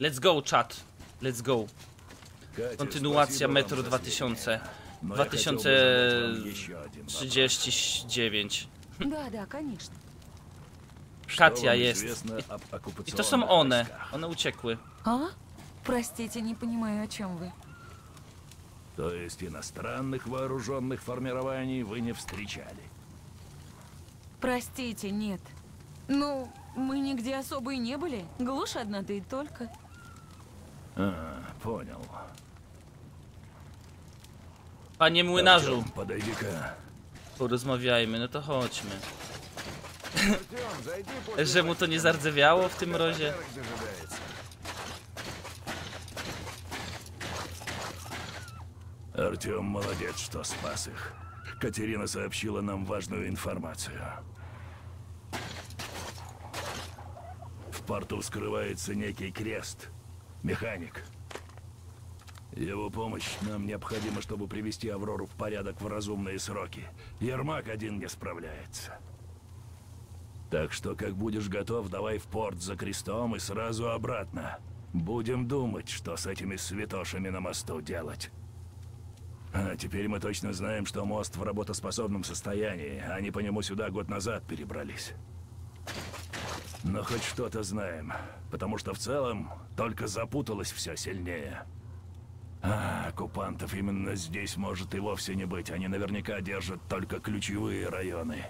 Let's go, czat. Let's go. Kontynuacja Metro 2000. 2039. Katia jest. I to są one. One uciekły. A? Простите, nie понимаю, o czym wy. To jest иностранных вооруженных формирований вы не встречали. Простите, нет. Ну, мы нигде особо и не были. Глушь одна, да и только. А, понял. Panie młynarzu, porozmawiajmy, no to chodźmy. Że mu to nie zardzewiało w tym razie. Artyom молодец, что спас их. Katerina сообщила нам важную информацию. В порту скрывается некий крест. Механик. Его помощь нам необходима, чтобы привести Аврору в порядок в разумные сроки. Ермак один не справляется. Так что, как будешь готов, давай в порт за крестом и сразу обратно. Будем думать, что с этими святошами на мосту делать. А теперь мы точно знаем, что мост в работоспособном состоянии. Они по нему сюда год назад перебрались. Но хоть что-то знаем, потому что в целом только запуталось все сильнее. А, оккупантов именно здесь может и вовсе не быть. Они наверняка держат только ключевые районы.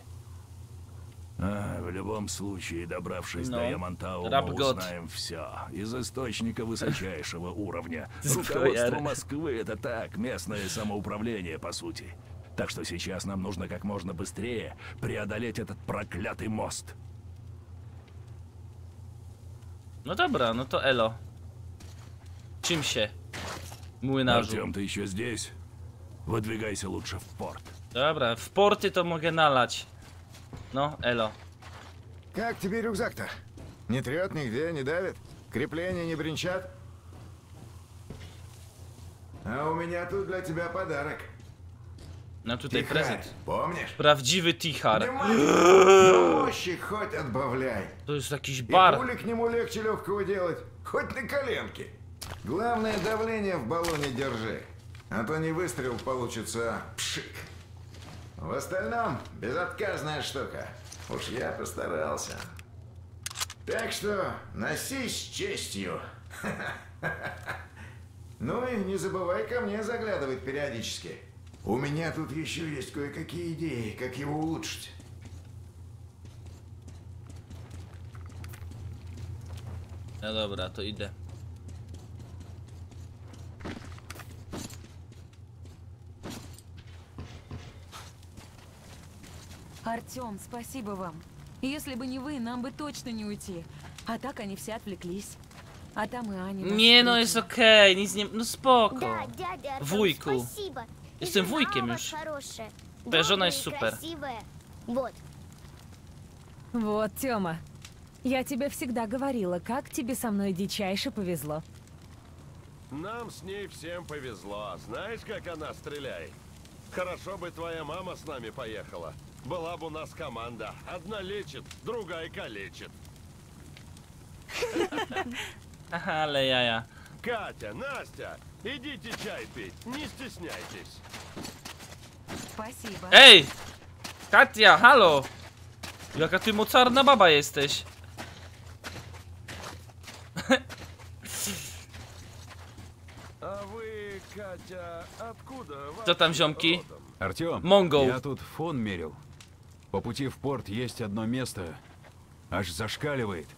А, в любом случае, добравшись до Ямантау, мы узнаем все. Из источника высочайшего уровня. Руководство Москвы — это так, местное самоуправление, по сути. Так что сейчас нам нужно как можно быстрее преодолеть этот проклятый мост. Ну добра, ну то эло. Чим się? Artyom, ty jeszcze здесь? Wydwigaj się lepiej w port. Dobra, w porty to mogę nalać. No, elo. Jak тебе рюкзак-то? Не трёт нигде, не давит? Крепления не бренчат? А у меня тут для тебя подарок. No tutaj prezent. Pomnisz? Prawdziwy tichar. Мощи хоть отбавляй. To jest jakiś bar. Пули к нему легче лёгкого делать, хоть на коленке. Главное, давление в баллоне держи, а то не выстрел получится пшик. В остальном безотказная штука. Уж я постарался. Так что носи с честью. Ну и не забывай ко мне заглядывать периодически. У меня тут еще есть кое-какие идеи, как его улучшить. No dobra, to idę. Артём, спасибо вам. Если бы не вы, нам бы точно не уйти. А так они все отвлеклись. А там и Аня. Не, ну jest okej, nic nie... No spoko. Да, дядя Артём, Wujku. Спасибо. Jestem wujkiem już. Twoja żona jest super. Вот. Вот, Тёма. Я тебе всегда говорила, как тебе со мной дичайше повезло. Нам с ней всем повезло. Знаешь, как она стреляет? Хорошо бы твоя мама с нами поехала. Была бы у нас команда. Одна лечит, другая калечит. Але я. Катя, Настя, идите чай пить, не стесняйтесь. Спасибо. Эй! Katia, halo! Jaka ty mocarna baba jesteś. Co tam, ziomki? Артём, Монгол. Я тут фон мерил. По пути в порт есть одно место, аж зашкаливает.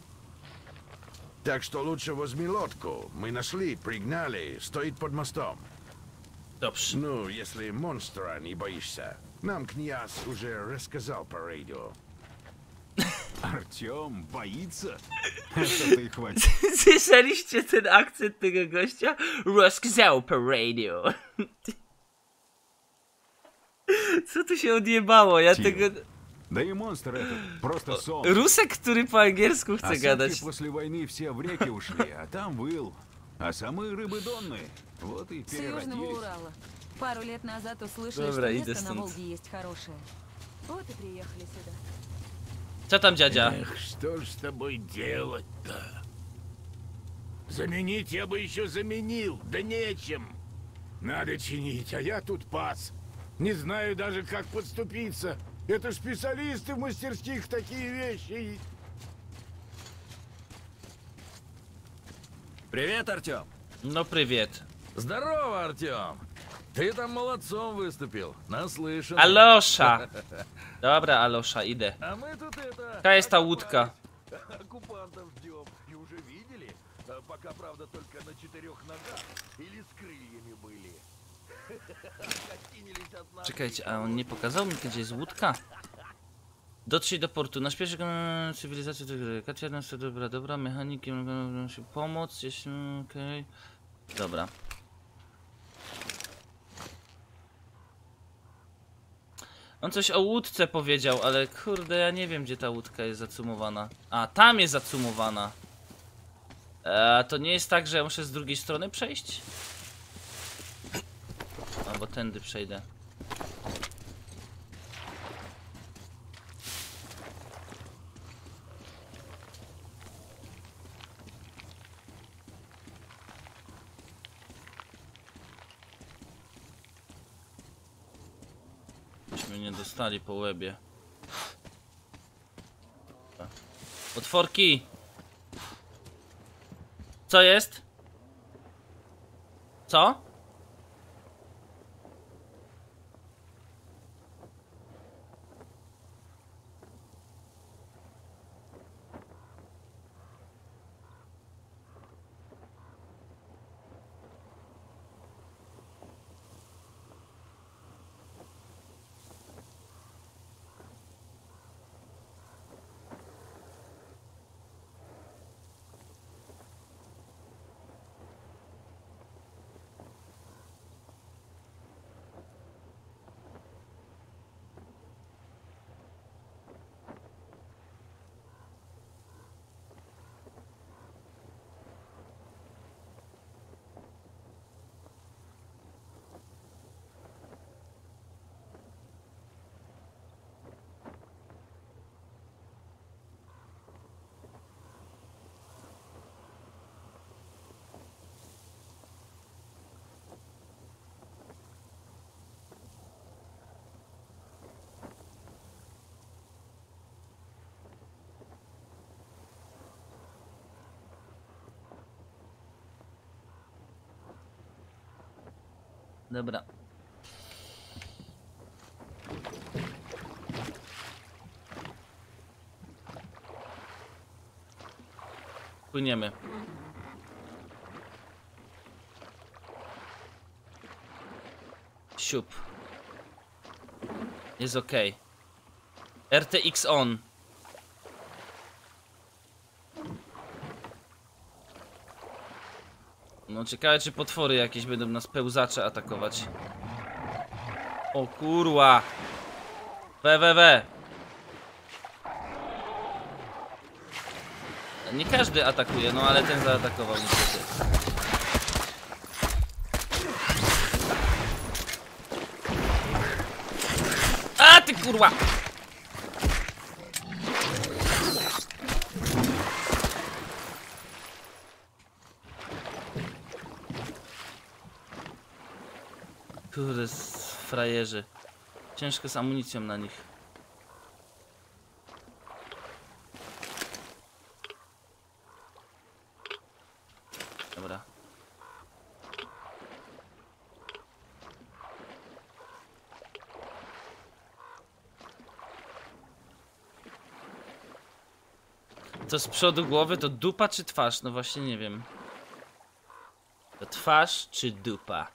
Так что лучше возьми лодку. Мы нашли, пригнали, стоит под мостом. Добш. Ну, если монстра не боишься. Нам князь уже рассказал по радио. Артём боится? Słyszeliście ten akcent tego gościa? Raskzał po radio. Co tu się odjebało? Ja tego... Rusek, który po angielsku chce gadać. Dobra, idę stąd. Co tam, dziadzia? Заменить я бы еще заменил, да нечем. Надо чинить, а я тут пас. Не знаю даже, как подступиться. Это ж специалисты в мастерских такие вещи. Привет, Артём. Ну, привет. Здорово, Артём. Ты там молодцом выступил. Наслышан. Алёша. Dobra, Алёша, idę. А мы тут это... Какая та утка? Оккупантов ждём. И уже видели? Пока, правда, только на 4 ногах. Или с крыльями были. Czekajcie, a on nie pokazał mi, gdzie jest łódka? Dotrzyj do portu. Nasz pierwszy cywilizacja do gry. Katia, dobra, mechanikiem mogą się pomóc, jeśli... okej. Dobra. On coś o łódce powiedział, ale kurde, ja nie wiem, gdzie ta łódka jest zacumowana. A, tam jest zacumowana. To nie jest tak, że ja muszę z drugiej strony przejść? Albo tędy przejdę. Myśmy nie dostali po łebie. Potworki! Co jest? Co? Dobra. Płyniemy. Siup. Jest ok. RTX on. No ciekawe, czy potwory jakieś będą nas pełzacze atakować. O kurwa. We. Nie każdy atakuje, no ale ten zaatakował niestety. A ty kurwa! Kurde, frajerzy. Ciężko z amunicją na nich. Dobra. To z przodu głowy to dupa czy twarz? No właśnie nie wiem. To twarz czy dupa?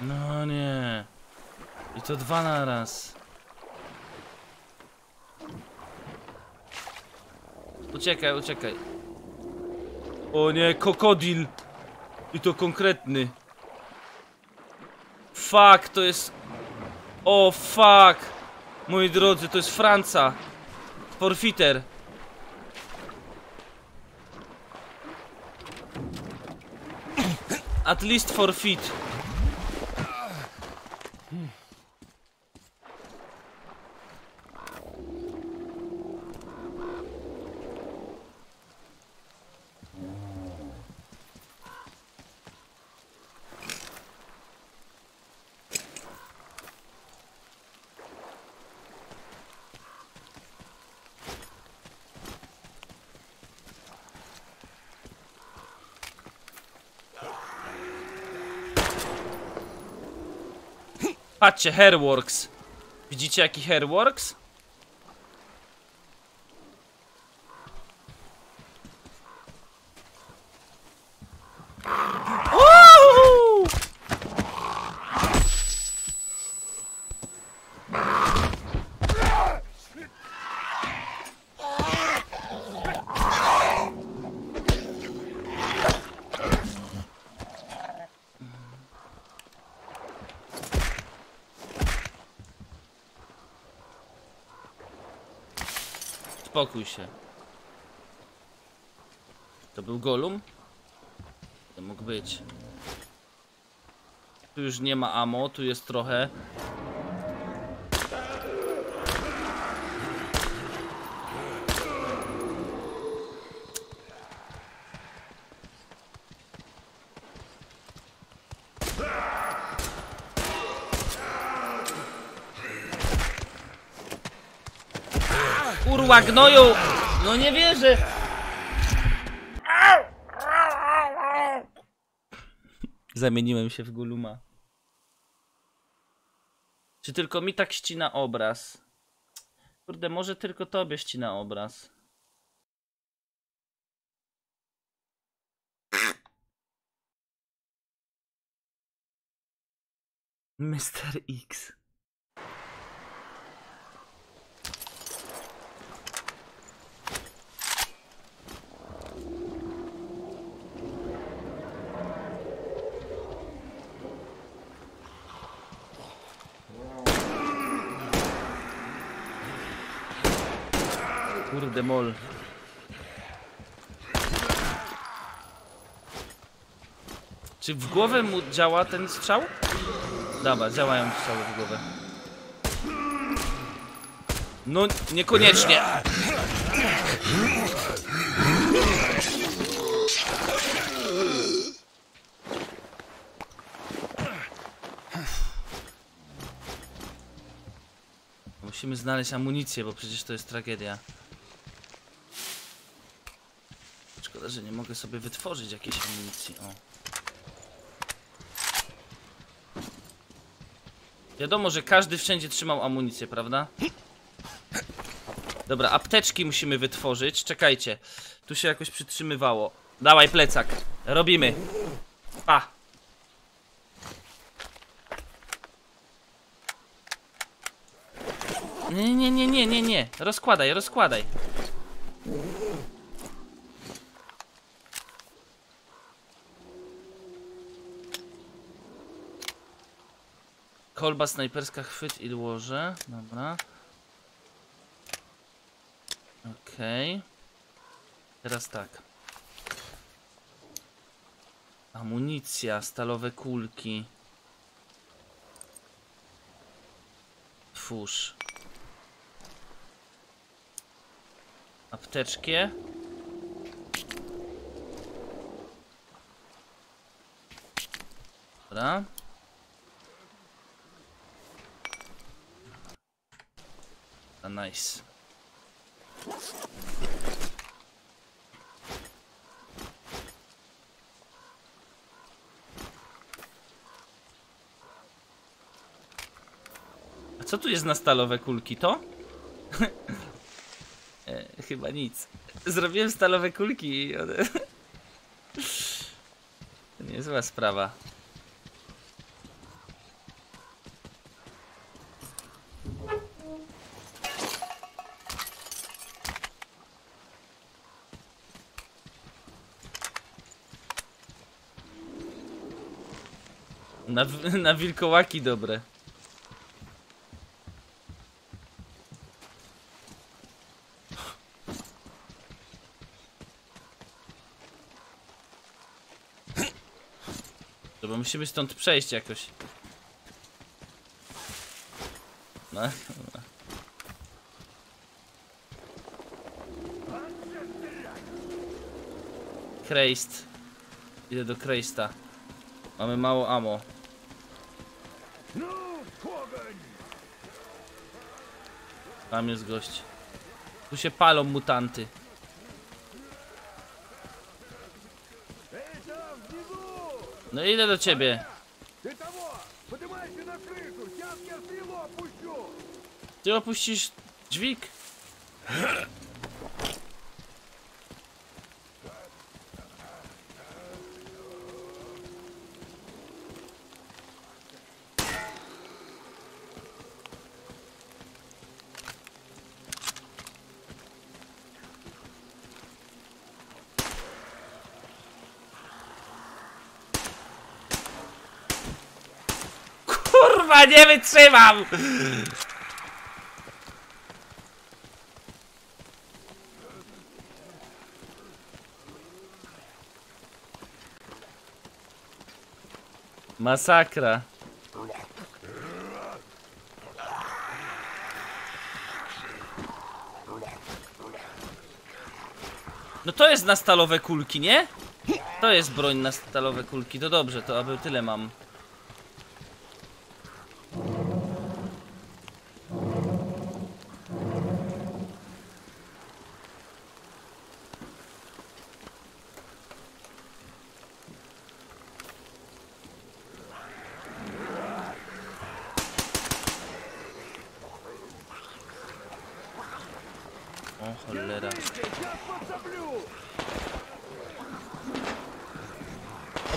No nie. I to 2 na raz. Uciekaj. O nie, krokodyl. I to konkretny. Fuck, to jest... O fuck. Moi drodzy, to jest Franca. Forfiter. At least forfeit. Patrzcie, Hairworks. Widzicie jaki Hairworks? Spokój się. To był Golum? To mógł być. Tu już nie ma ammo, tu jest trochę. Kurwa gnoju! No nie wierzę! Zamieniłem się w Goluma. Czy tylko mi tak ścina obraz? Kurde, może tylko tobie ścina obraz. Mr. X. Kurde mol. Czy w głowę mu działa ten strzał? Dobra, działają strzały w głowę. No, niekoniecznie. Musimy znaleźć amunicję, bo przecież to jest tragedia. Że nie mogę sobie wytworzyć jakiejś amunicji. O. Wiadomo, że każdy wszędzie trzymał amunicję, prawda? Dobra, apteczki musimy wytworzyć. Czekajcie, tu się jakoś przytrzymywało. Dawaj plecak, robimy. Pa. Nie. Rozkładaj. Kolba snajperska, chwyt i łoże. Dobra. Okej. Okay. Teraz tak. Amunicja, stalowe kulki. Fusz. Apteczki. Dobra. Nice. A co tu jest na stalowe kulki? To? Chyba nic. Zrobiłem stalowe kulki i one... To niezła sprawa. Na wilkołaki dobre. Dobra, musimy stąd przejść jakoś. No, dobra. Krejst. Idę do Krejsta. Mamy mało ammo. Tam jest gość. Tu się palą mutanty. No idę do ciebie. Ty opuścisz dźwig? Kurwa, nie wytrzymam! Masakra. No to jest na stalowe kulki, nie? To jest broń na stalowe kulki, to dobrze, to aby tyle mam.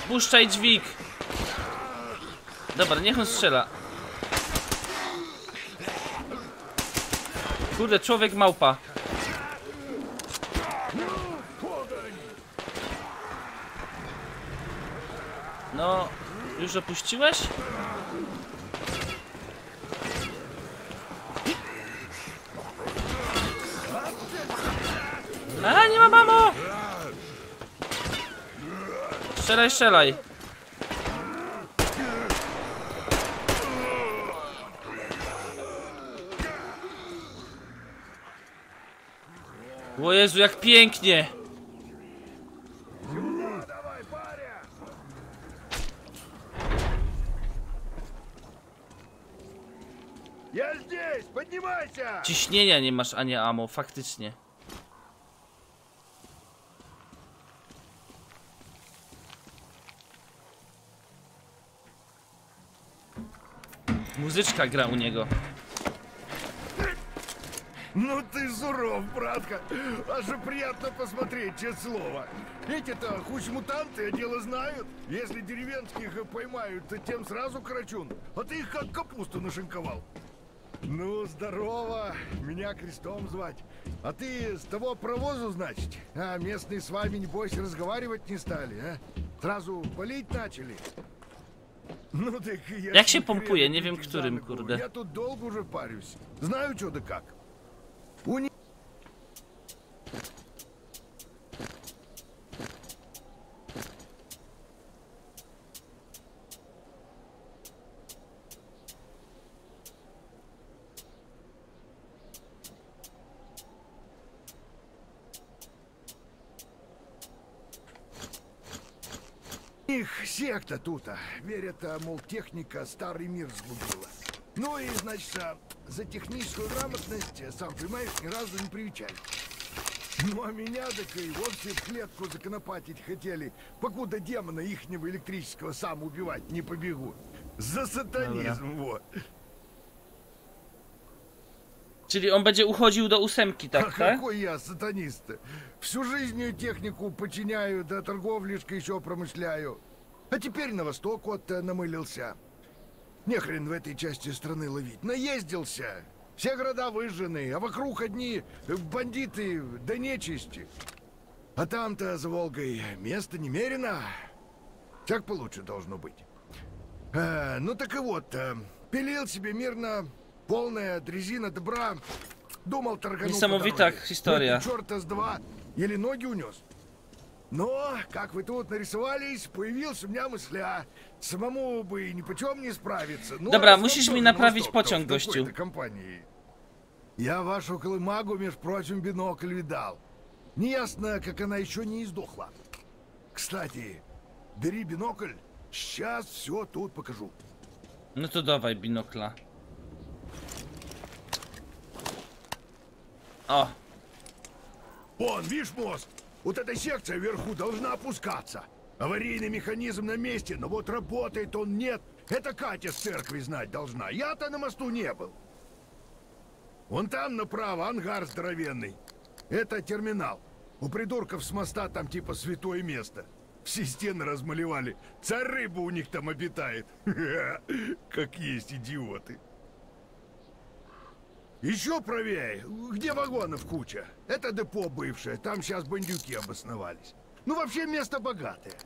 Puszczaj dźwig. Dobra, niech on strzela. Kurde, człowiek małpa. No, już opuściłeś? A, nie ma mamo! Strzelaj, strzelaj. O Jezu, jak pięknie. Ciśnienia nie masz, a nie ammo, faktycznie. Muzyczka gra u niego. No ty суров, братка. Аж приятно посмотреть, честное слово. Эти-то хоть мутанты, а дело знают. Если деревенских поймают, то тем сразу карачун. А ты их как капусту нашинковал. Ну, здорово. Меня Крестом звать. А ты с того провозу, значит? А местные с вами, небось, разговаривать не стали, а? Сразу палить начали. No jak się pompuje? Nie wiem którym, kurde. Ja tu długo już pariuś. Znają co do jak. Секта тут, верят, мол, техника старый мир сгубила. Ну и, значит, за техническую грамотность, сам понимаешь, ни разу не привечали. Ну а меня так и вовсе в клетку законопатить хотели, покуда демона ихнего электрического сам убивать не побегу. За сатанизм, вот. Czyli on będzie uchodził do ósemki, tak? Какой я сатанист? Всю жизнь технику подчиняю, да торговлишко еще промышляю. А теперь на восток вот намылился. Не хрен в этой части страны ловить. Наездился. Все города выжжены, а вокруг одни бандиты да нечисти. А там-то за Волгой места немерено. Так получше должно быть. Ну так и вот. Пилил себе мирно, полная дрезина добра. Думал, торганул по дороге. Ну, черта с два. Еле ноги унес. Но, как вы тут нарисовались, появилась у меня мысля. Самому бы и ни почем не справиться. Добра, musisz mi naprawić pociąg, gościu. Я вашу колымагу, между прочим, бинокль видал. Неясно, как она еще не издохла. Кстати, бери бинокль, сейчас все тут покажу. Ну то давай бинокля. О. Вон, видишь мост? Вот эта секция вверху должна опускаться. Аварийный механизм на месте, но вот работает он нет. Это Катя с церкви знать должна. Я-то на мосту не был. Вон там направо ангар здоровенный. Это терминал. У придурков с моста там типа святое место. Все стены размалевали. Царь рыба у них там обитает. Как есть идиоты. Еще правее, где вагонов куча. Это депо бывшее, там сейчас бандюки обосновались. Ну вообще место богатое.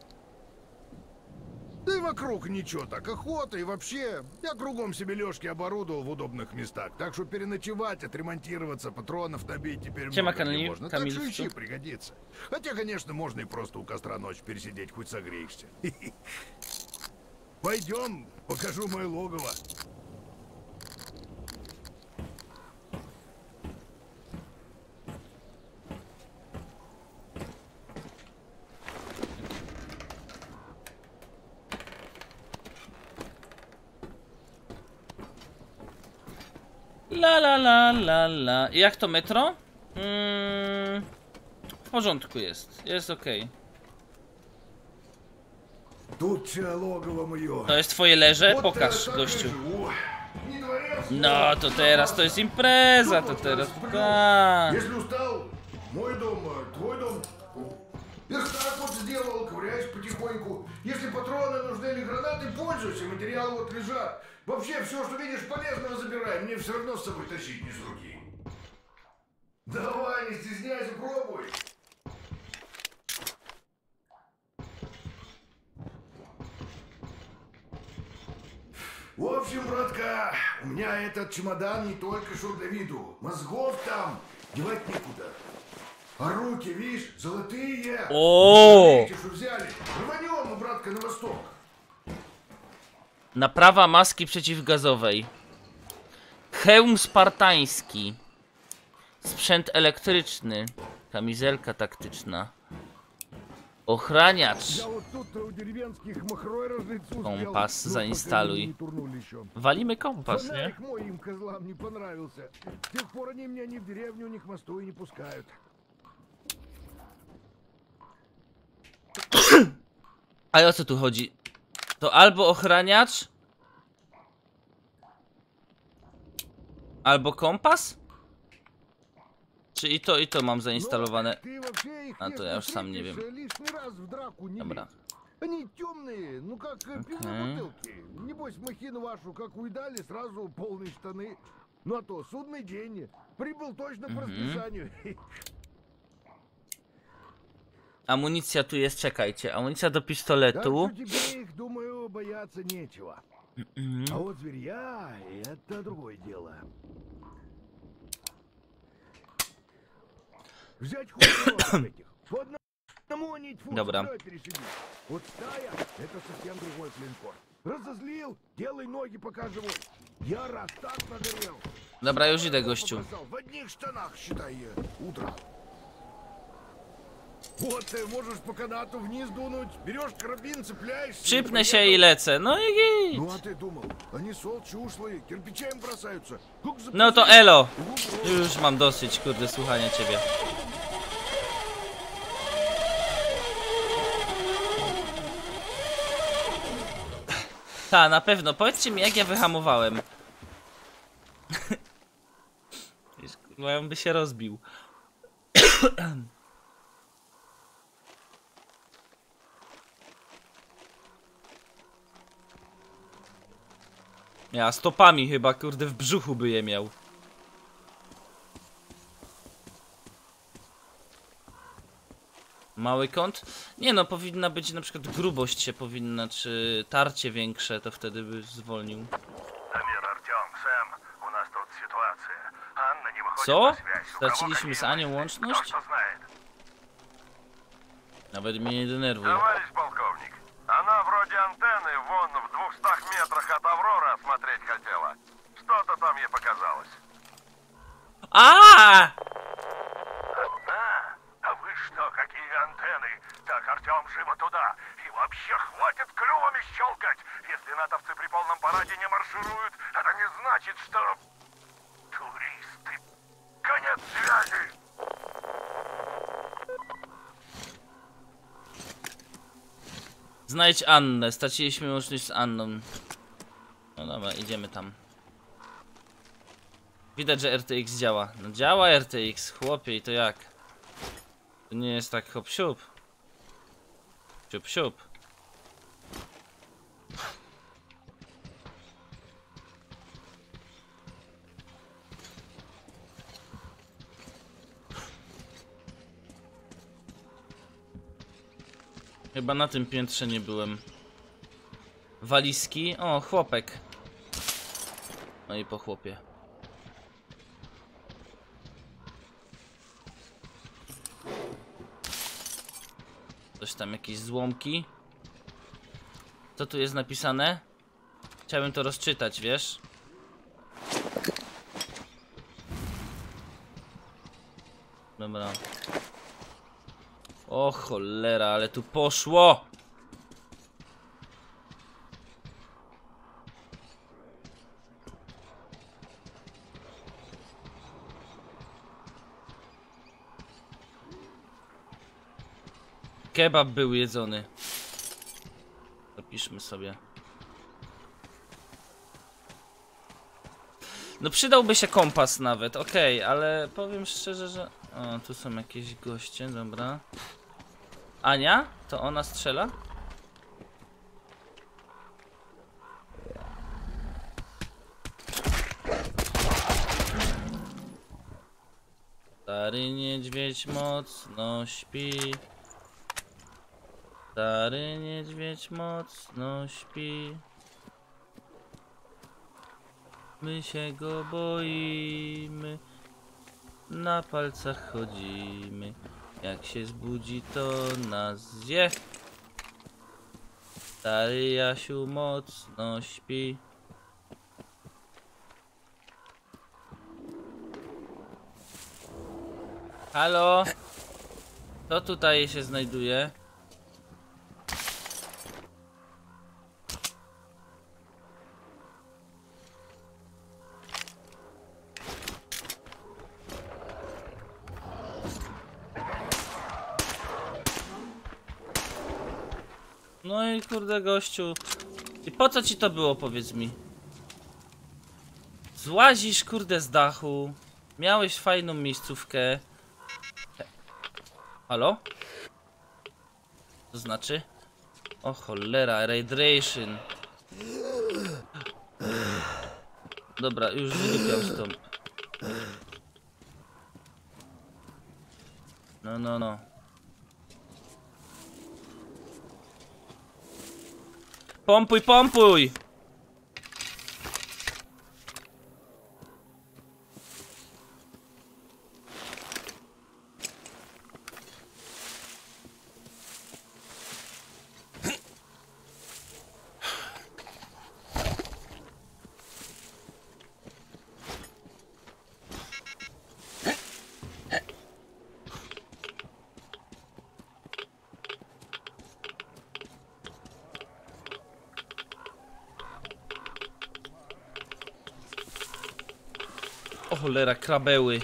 Да и вокруг ничего так, охота и вообще. Я кругом себе лёжки оборудовал в удобных местах. Так что переночевать, отремонтироваться, патронов набить теперь можно. Так что ищи, пригодится. Хотя, конечно, можно и просто у костра ночь пересидеть, хоть согреешься. Пойдем, покажу мое логово. La la la la la. I jak to metro? W porządku jest. Jest ok. To jest twoje leże? Pokaż, gościu. No to teraz to jest impreza. To teraz. Jeśli ustał, mój dom, twój dom. Их так вот сделал, ковыряешь потихоньку. Если патроны нужны или гранаты, пользуйся, материалы вот лежат. Вообще все, что видишь полезного, забирай. Мне все равно с собой тащить не с руки. Давай, не стесняйся, пробуй. В общем, братка, у меня этот чемодан не только что для виду. Мозгов там девать некуда. А руки, видишь, золотые. О! Рванем, братка, на восток. Naprawa maski przeciwgazowej. Hełm spartański. Sprzęt elektryczny. Kamizelka taktyczna. Ochraniacz. Kompas zainstaluj. Walimy kompas, nie? Ale o co tu chodzi? To albo ochraniacz, albo kompas? Czy i to mam zainstalowane? A to ja już sam nie wiem. Dobra. Они темные, ну как пивные бутылки. Небось махину вашу как уйдали, сразу полные штаны. Ну а то судный день. Прибыл точно по расписанию. Amunicja tu jest, czekajcie, amunicja do pistoletu. Dobra. Dobra, już idę, gościu. Przypnę się i lecę. No i git. No to elo. Już mam dosyć, kurde, słuchania ciebie. Ta, na pewno. Powiedzcie mi, jak ja wyhamowałem. Kurwa, on by się rozbił. Ja stopami chyba, kurde, w brzuchu by je miał. Mały kąt? Nie no, powinna być na przykład grubość się powinna, czy tarcie większe, to wtedy by zwolnił. Co? Straciliśmy z Anią łączność? Nawet mnie nie denerwuje. Она вроде антенны вон в 200 метрах от Авроры осмотреть хотела. Что-то там ей показалось. А вы что, какие антенны? Так, Артём, живо туда. И вообще хватит клювами щелкать. Если натовцы при полном параде не маршируют, это не значит, что... Туристы. Конец связи. Znajdź Annę. Straciliśmy łączność z Anną. No dobra, idziemy tam. Widać, że RTX działa. No działa RTX, chłopie, i to jak? To nie jest tak hop siup. Siup siup. Chyba na tym piętrze nie byłem. Walizki. O, chłopek. No i po chłopie. Coś tam, jakieś złomki. Co tu jest napisane? Chciałbym to rozczytać, wiesz? Dobra. O cholera, ale tu poszło! Kebab był jedzony. Zapiszmy sobie. No przydałby się kompas nawet, okej, ale powiem szczerze, że... O, tu są jakieś goście, dobra. Ania? To ona strzela? Stary niedźwiedź mocno śpi. Stary niedźwiedź mocno śpi. My się go boimy. Na palcach chodzimy. Jak się zbudzi, to nas zje. Stary Jasiu mocno śpi. Halo? Co tutaj się znajduje? No i kurde gościu. I po co ci to było, powiedz mi? Złazisz kurde z dachu. Miałeś fajną miejscówkę. Halo? To znaczy? O cholera, radiation. Dobra, już wydupiam stąd. No, no, no. Pompuj, pompuj! Cholera, krabeły.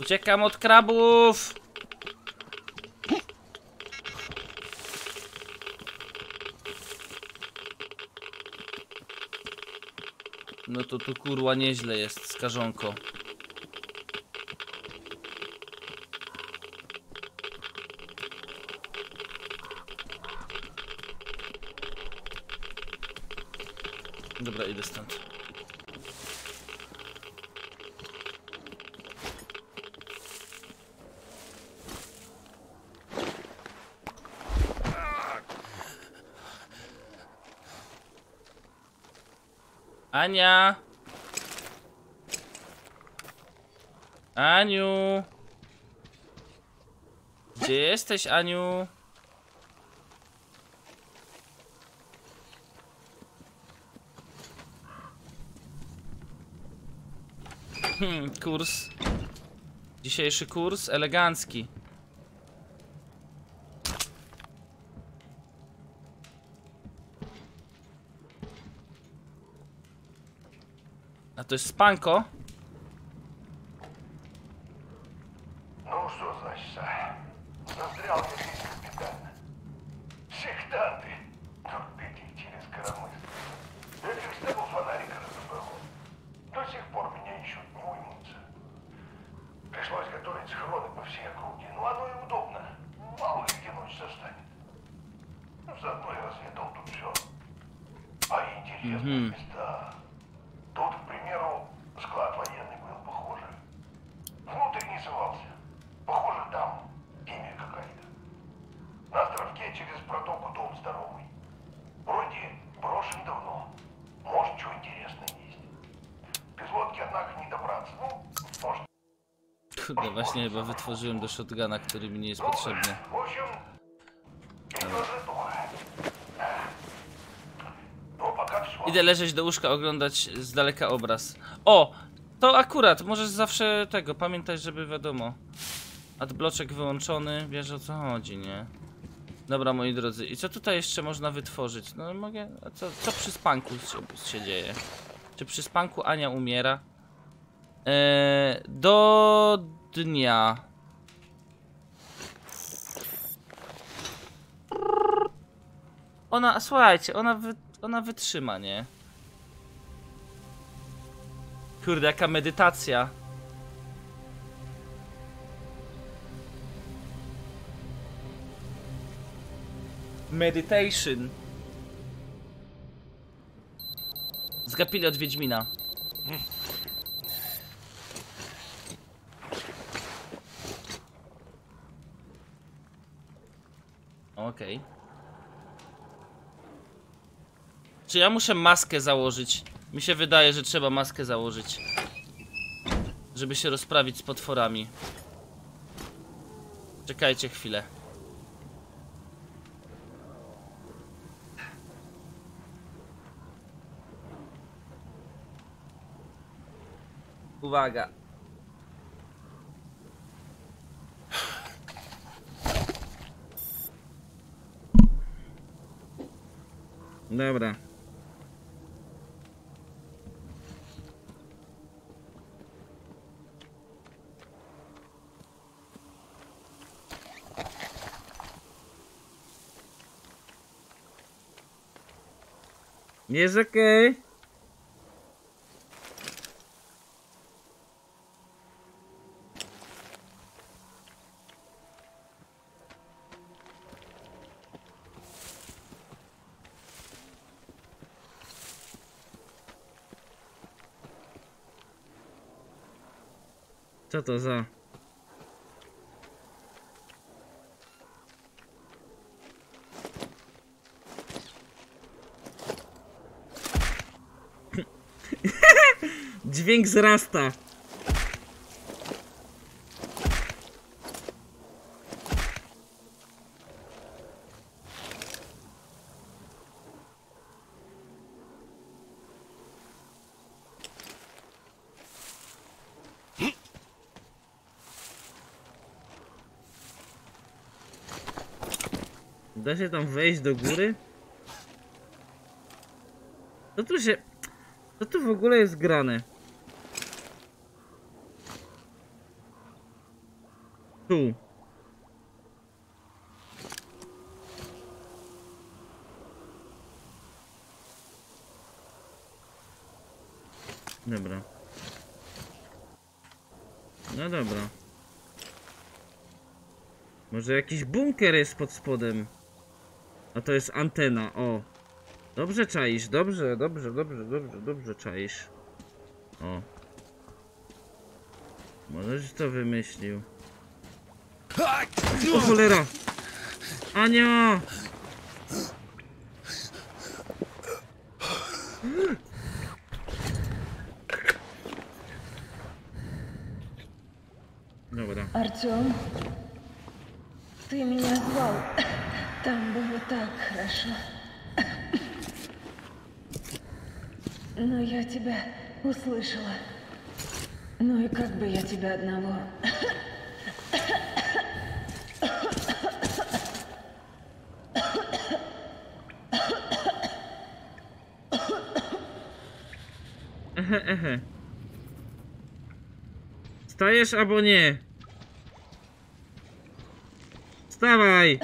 Uciekam od krabów. No to tu kurwa nieźle jest, skażonko. Dobra, idę stąd. Ania! Aniu! Gdzie jesteś, Aniu? Kurs. Dzisiejszy kurs elegancki. A to jest spanko? Ну что значит? Застрял я здесь, капитан. Всегда ты, дурбитик через коромысло. Этих с тобой фонарик еще уймутся. Пришлось готовить схроны по всей округе. Ну оно и удобно. Мало ли где ночь застанет. Ну заодно я разведал тут все. А интересные места. Тут, к примеру, склад военный был, похоже. Внутрь не совался. Похоже, там химия какая-то. На островке через протоку дом здоровый. Вроде брошен давно. Может, что интересное есть. Bez łodki jednak nie dobrać. No, można. Kurde, właśnie chyba wytworzyłem do shotguna, który mi nie jest potrzebny. Idę leżeć do łóżka, oglądać z daleka obraz. O! To akurat, możesz zawsze tego, pamiętać, żeby wiadomo. Adbloczek wyłączony, wiesz o co chodzi, nie? Dobra, moi drodzy, i co tutaj jeszcze można wytworzyć? No mogę... A co przy spanku się dzieje? Czy przy spanku Ania umiera? Do dnia. Ona, słuchajcie, ona wytrzyma, nie? Kurde, jaka medytacja. Meditation. Zgapili od Wiedźmina. Okej. Czy ja muszę maskę założyć? Mi się wydaje, że trzeba maskę założyć, żeby się rozprawić z potworami. Czekajcie chwilę. Uwaga. Dobra. Jest okej. Co to za? Dźwięk wzrasta. Da się tam wejść do góry? Co tu się... Co tu w ogóle jest grane? Tu. Dobra. No dobra. Może jakiś bunkier jest pod spodem? A to jest antena, o. Dobrze czaisz, dobrze czaisz. O. Możeś to wymyślił. O cholera! Ania! Dobra. Artyom, ty mnie zwał. Там было так хорошо. Но я тебя услышала. Ну и как бы я тебя одного... Встаешь, або не? Вставай!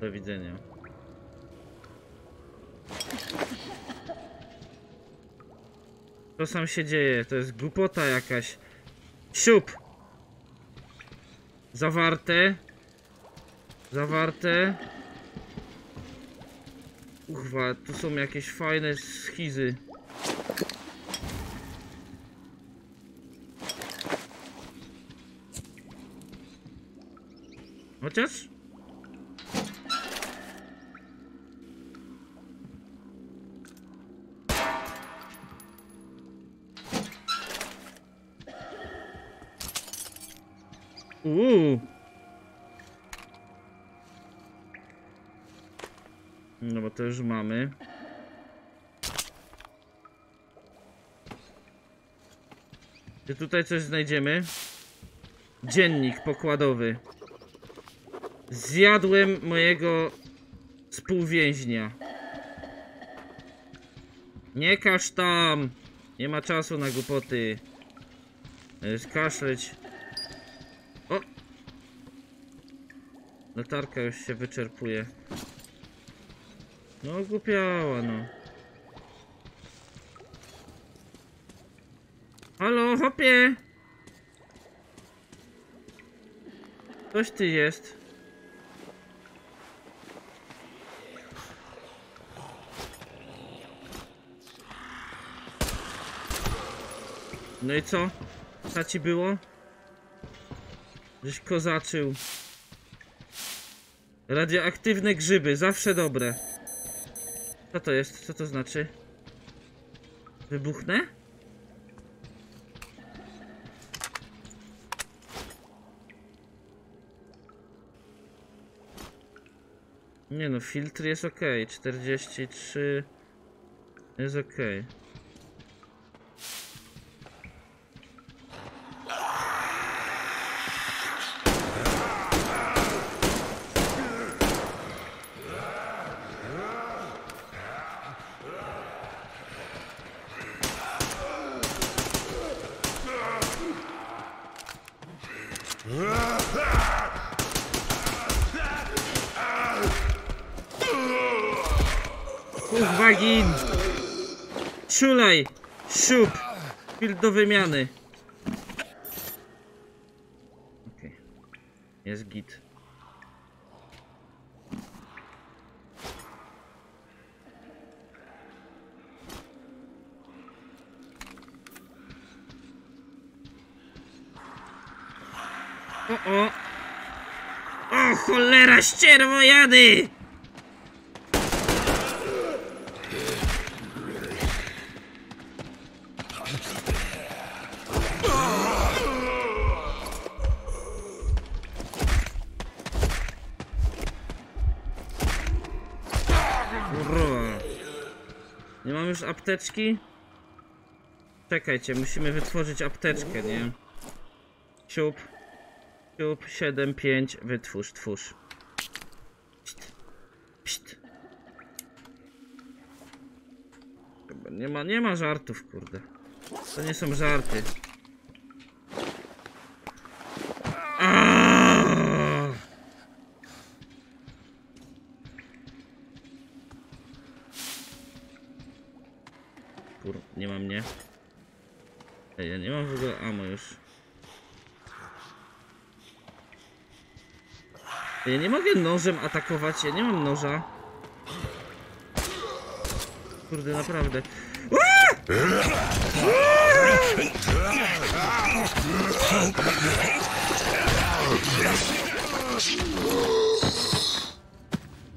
Do widzenia. To sam się dzieje, to jest głupota jakaś. Siup! Zawarte. Zawarte. Kurwa, tu są jakieś fajne schizy. Chociaż? No bo to już mamy. Czy tutaj coś znajdziemy? Dziennik pokładowy. Zjadłem mojego współwięźnia. Nie każ tam. Nie ma czasu na głupoty. Kaszleć. O! Latarka już się wyczerpuje. No głupiała, no. Halo, hopie! Coś ty jest. No i co? Co ci było? Żeś kozaczył. Radioaktywne grzyby, zawsze dobre. Co to jest? Co to znaczy? Wybuchnę? Nie no, filtr jest ok. 43 jest ok. Wagin! Szulaj! Siup! Chwil do wymiany. Okej. Okay. Jest git. O! O cholera, ścierwojady! Nie mam już apteczki? Czekajcie, musimy wytworzyć apteczkę, nie? Siup. Siup, 7, 5, wytwórz, twórz. Pst. Pst. Nie ma żartów, kurde. To nie są żarty. Nie ma mnie. Ej, ja nie mam w ogóle ammo już. Ej, ja nie mogę nożem atakować, ja nie mam noża. Kurde, naprawdę.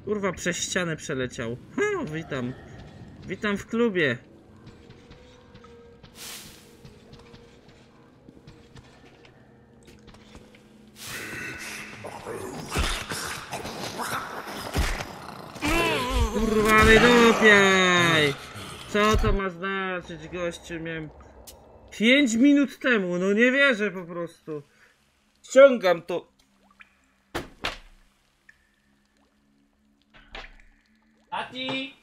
Kurwa, przez ścianę przeleciał. Ha, witam. Witam w klubie. Kurwa, wydupiaj! Co to ma znaczyć, gościu? Miałem 5 minut temu, no nie wierzę po prostu. Ściągam to. Ati!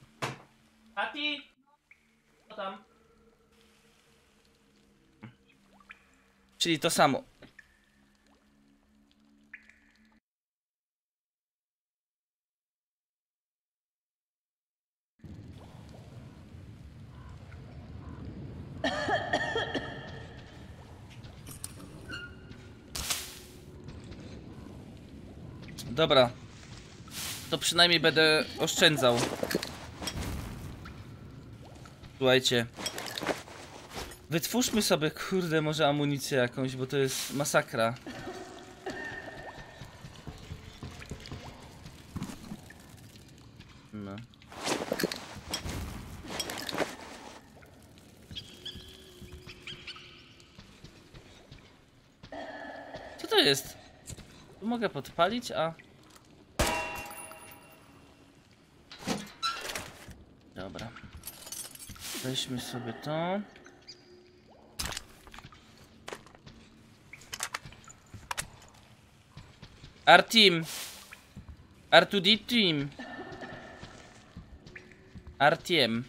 Ati! Co tam? Czyli to samo. Dobra. To przynajmniej będę oszczędzał. Słuchajcie. Wytwórzmy sobie, kurde, może amunicję jakąś, bo to jest masakra. No. Co to jest? Tu mogę podpalić, a... Dobra. Weźmy sobie to. Artyom. Artyom. Artyom.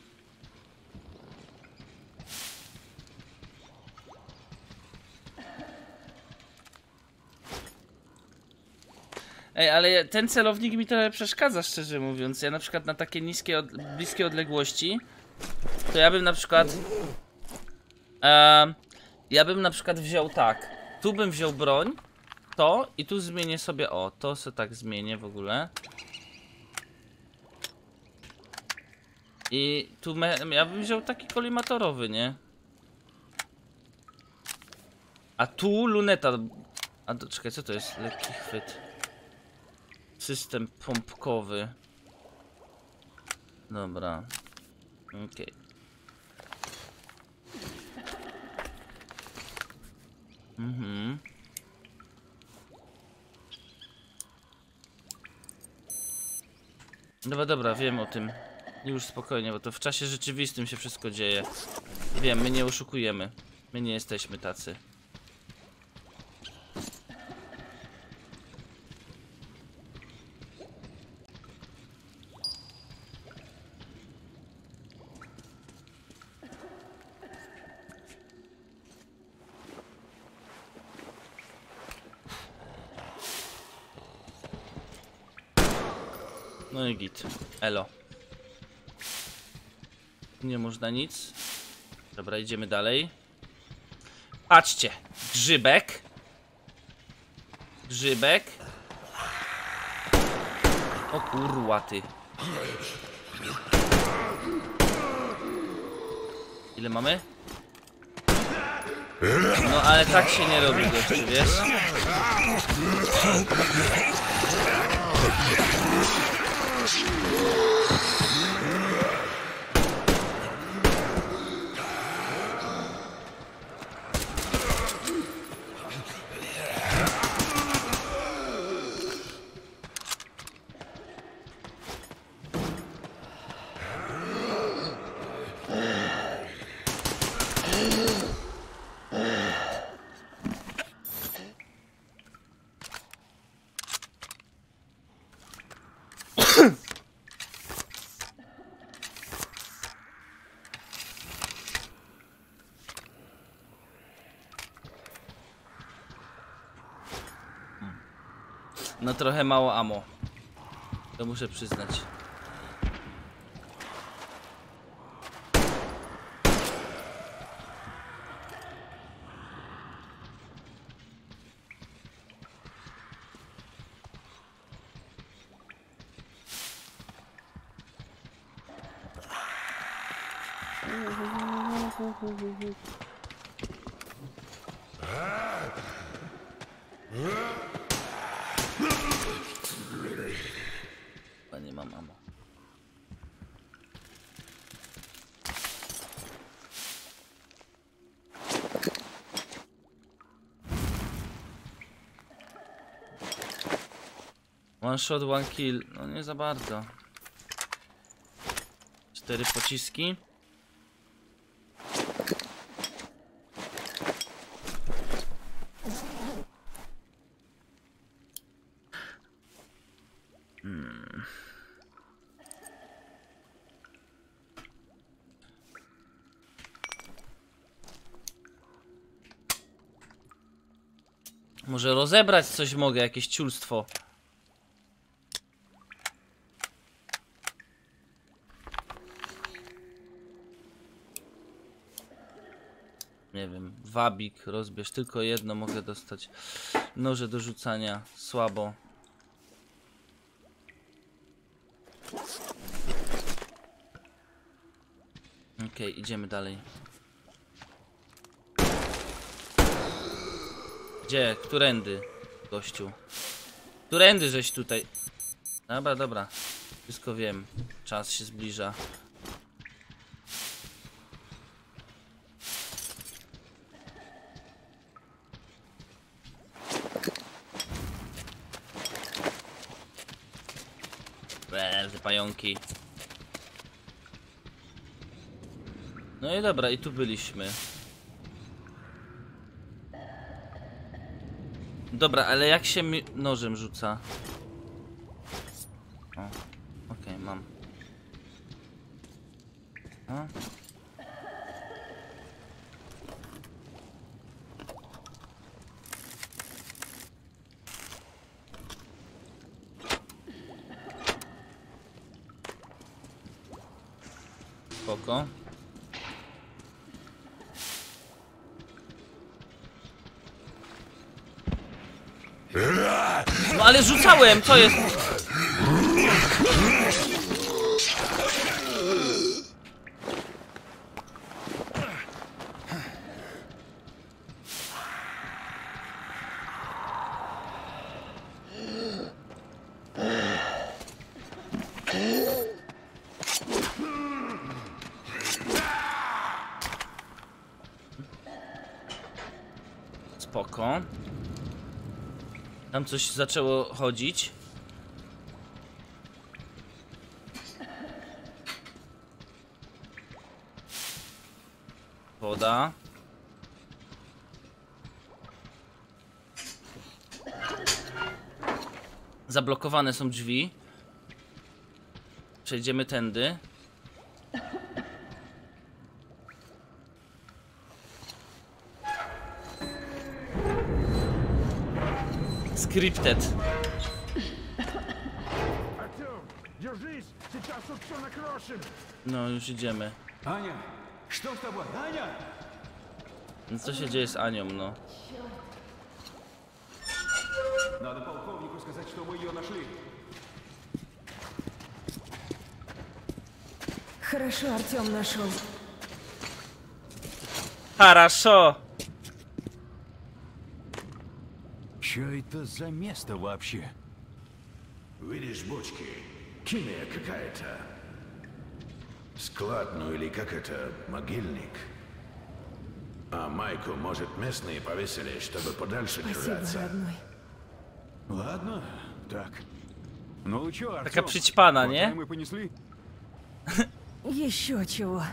Ej, ale ten celownik mi trochę przeszkadza, szczerze mówiąc. Ja na przykład na takie niskie, bliskie odległości, to ja bym na przykład wziął tak. Tu bym wziął broń. To i tu zmienię sobie, o, to sobie tak zmienię w ogóle. I tu ja bym wziął taki kolimatorowy, nie? A tu luneta. A to, czekaj, co to jest? Lekki chwyt. System pompkowy. Dobra. Okej. Mhm. Dobra, dobra, wiem o tym. Już spokojnie, bo to w czasie rzeczywistym się wszystko dzieje. Wiem, my nie oszukujemy. My nie jesteśmy tacy. No i git. Elo. Nie można nic. Dobra, idziemy dalej. Patrzcie. Grzybek. Grzybek. O kurwa ty. Ile mamy? No ale tak się nie robi, gościu, wiesz? No trochę mało ammo. To muszę przyznać. One shot, one kill. No nie za bardzo. 4 pociski. Może rozebrać coś mogę, jakieś ciulstwo. Nie wiem, wabik, rozbierz, tylko jedno mogę dostać. Noże do rzucania, słabo. Okej, idziemy dalej. Gdzie? Którędy, gościu? Którędy żeś tutaj? Dobra, dobra. Wszystko wiem. Czas się zbliża. Te pająki. No i dobra, i tu byliśmy. Dobra, ale jak się nożem rzuca? O, okej, mam. A? Spoko. No ale rzucałem, co jest? Spoko. Tam coś zaczęło chodzić. Woda. Zablokowane są drzwi. Przejdziemy tędy. Scripted. No, już idziemy. Ania, co z tobą? Ania! No, co się dzieje z Anią, no? Надо полковнику сказать, что мы ее нашли. Хорошо, Артём нашел. Хорошо. Что это за место вообще? Видишь бочки? Химия какая-то. Склад, ну или как это, могильник. А майку, может, местные повесили, чтобы подальше держаться. Ладно, так. Ну чё, Артём? Так обшить пана, не? Мы понесли? Еще чего.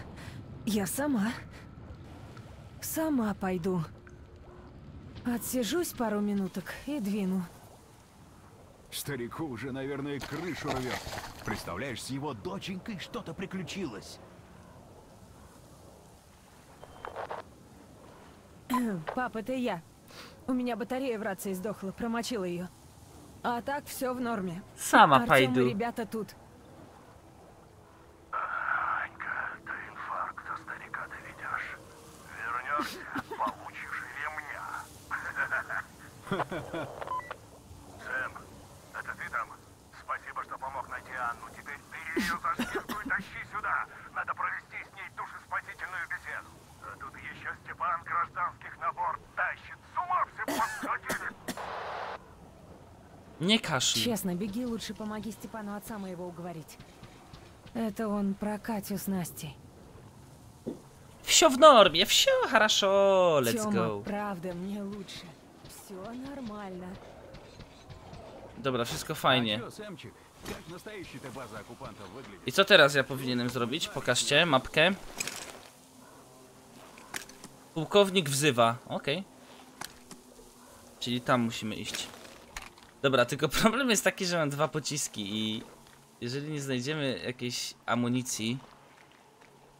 Я сама. Сама пойду. Отсижусь пару минуток и двину. Старику уже, наверное, крышу рвет. Представляешь, с его доченькой что-то приключилось. Пап, это я. У меня батарея в рации сдохла, промочила ее. А так все в норме. Сама Артём пойду. Ребята тут. Анька, ты инфаркта старика доведешь. Вернешься? Сэм, это ты там? Спасибо, что помог найти Анну. Теперь ты ее за шкирку и тащи сюда. Надо провести с ней душеспасительную беседу. А тут еще Степан гражданских на борт тащит. С ума все подходили. Не кашли. Честно, беги лучше, помоги Степану отца моего уговорить. Это он про Катю с Настей. Все в норме, все хорошо. Let's go. Правда, мне лучше. Нормально. Dobra, wszystko fajnie. I co teraz ja powinienem zrobić? Pokażcie mapkę. Pułkownik wzywa. Okej. Czyli tam musimy iść. Dobra, tylko problem jest taki, że mam dwa pociski i jeżeli nie znajdziemy jakiejś amunicji,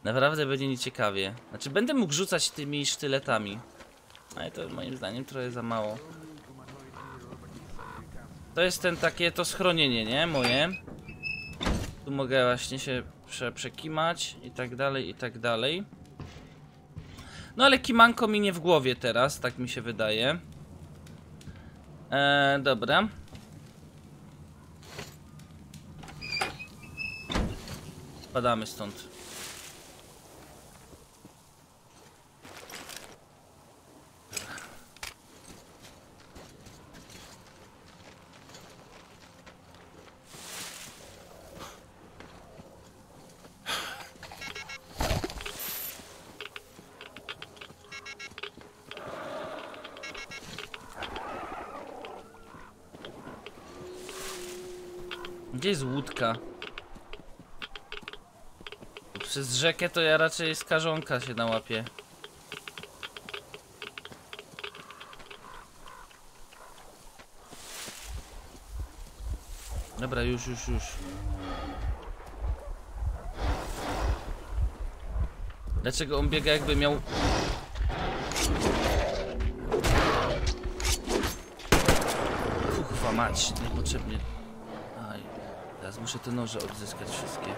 naprawdę będzie nieciekawie. Znaczy będę mógł rzucać tymi sztyletami. Ale to moim zdaniem trochę za mało. To jest ten takie to schronienie, nie? Moje. Tu mogę właśnie się przekimać i tak dalej. No ale kimanko minie w głowie teraz, tak mi się wydaje. Dobra. Spadamy stąd. Gdzie jest łódka? Przez rzekę to ja raczej skażonka się nałapię. Dobra, już. Dlaczego on biega, jakby miał... Kurwa mać, niepotrzebnie. Aj, teraz muszę te noże odzyskać wszystkie.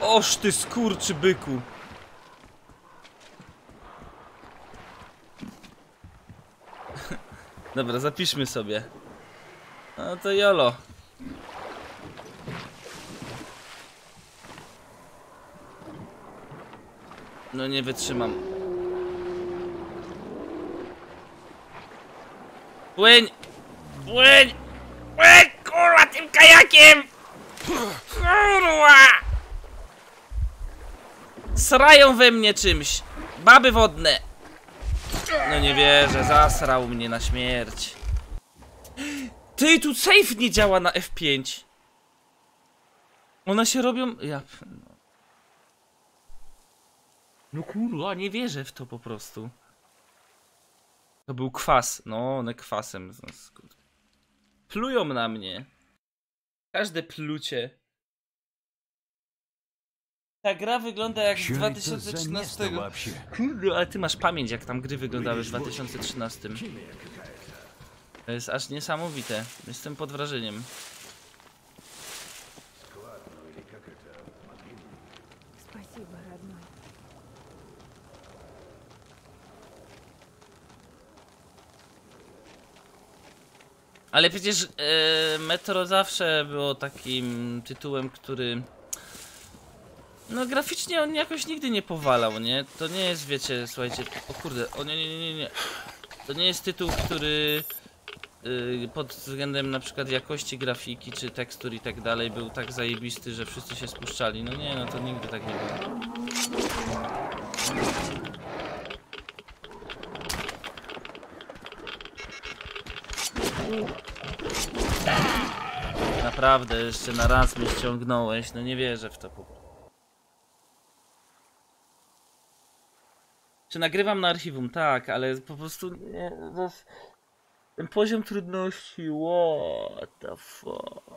Oż ty skurczy byku. Dobra, zapiszmy sobie. No to jolo. No nie wytrzymam. Płyń! Płyń! Płyń, kurwa, tym kajakiem! Kurwa! Srają we mnie czymś. Baby wodne. No nie wierzę, zasrał mnie na śmierć. Ty, tu save nie działa na F5. One się robią... Ja... No kurwa, nie wierzę w to po prostu. To był kwas. No, one kwasem. Plują na mnie. Każde plucie. Ta gra wygląda jak z 2013. Kurde, ale ty masz pamięć, jak tam gry wyglądały w 2013. To jest aż niesamowite. Jestem pod wrażeniem. Ale przecież Metro zawsze było takim tytułem, który... No graficznie on jakoś nigdy nie powalał, nie? To nie jest, wiecie, słuchajcie... O kurde, o nie. To nie jest tytuł, który... pod względem na przykład jakości grafiki, czy tekstur i tak dalej był tak zajebisty, że wszyscy się spuszczali. No nie, no to nigdy tak nie było. Naprawdę, jeszcze na raz mnie ściągnąłeś, no nie wierzę w to po prostu. Czy nagrywam na archiwum? Tak, ale po prostu nie, ten poziom trudności, what the fuck.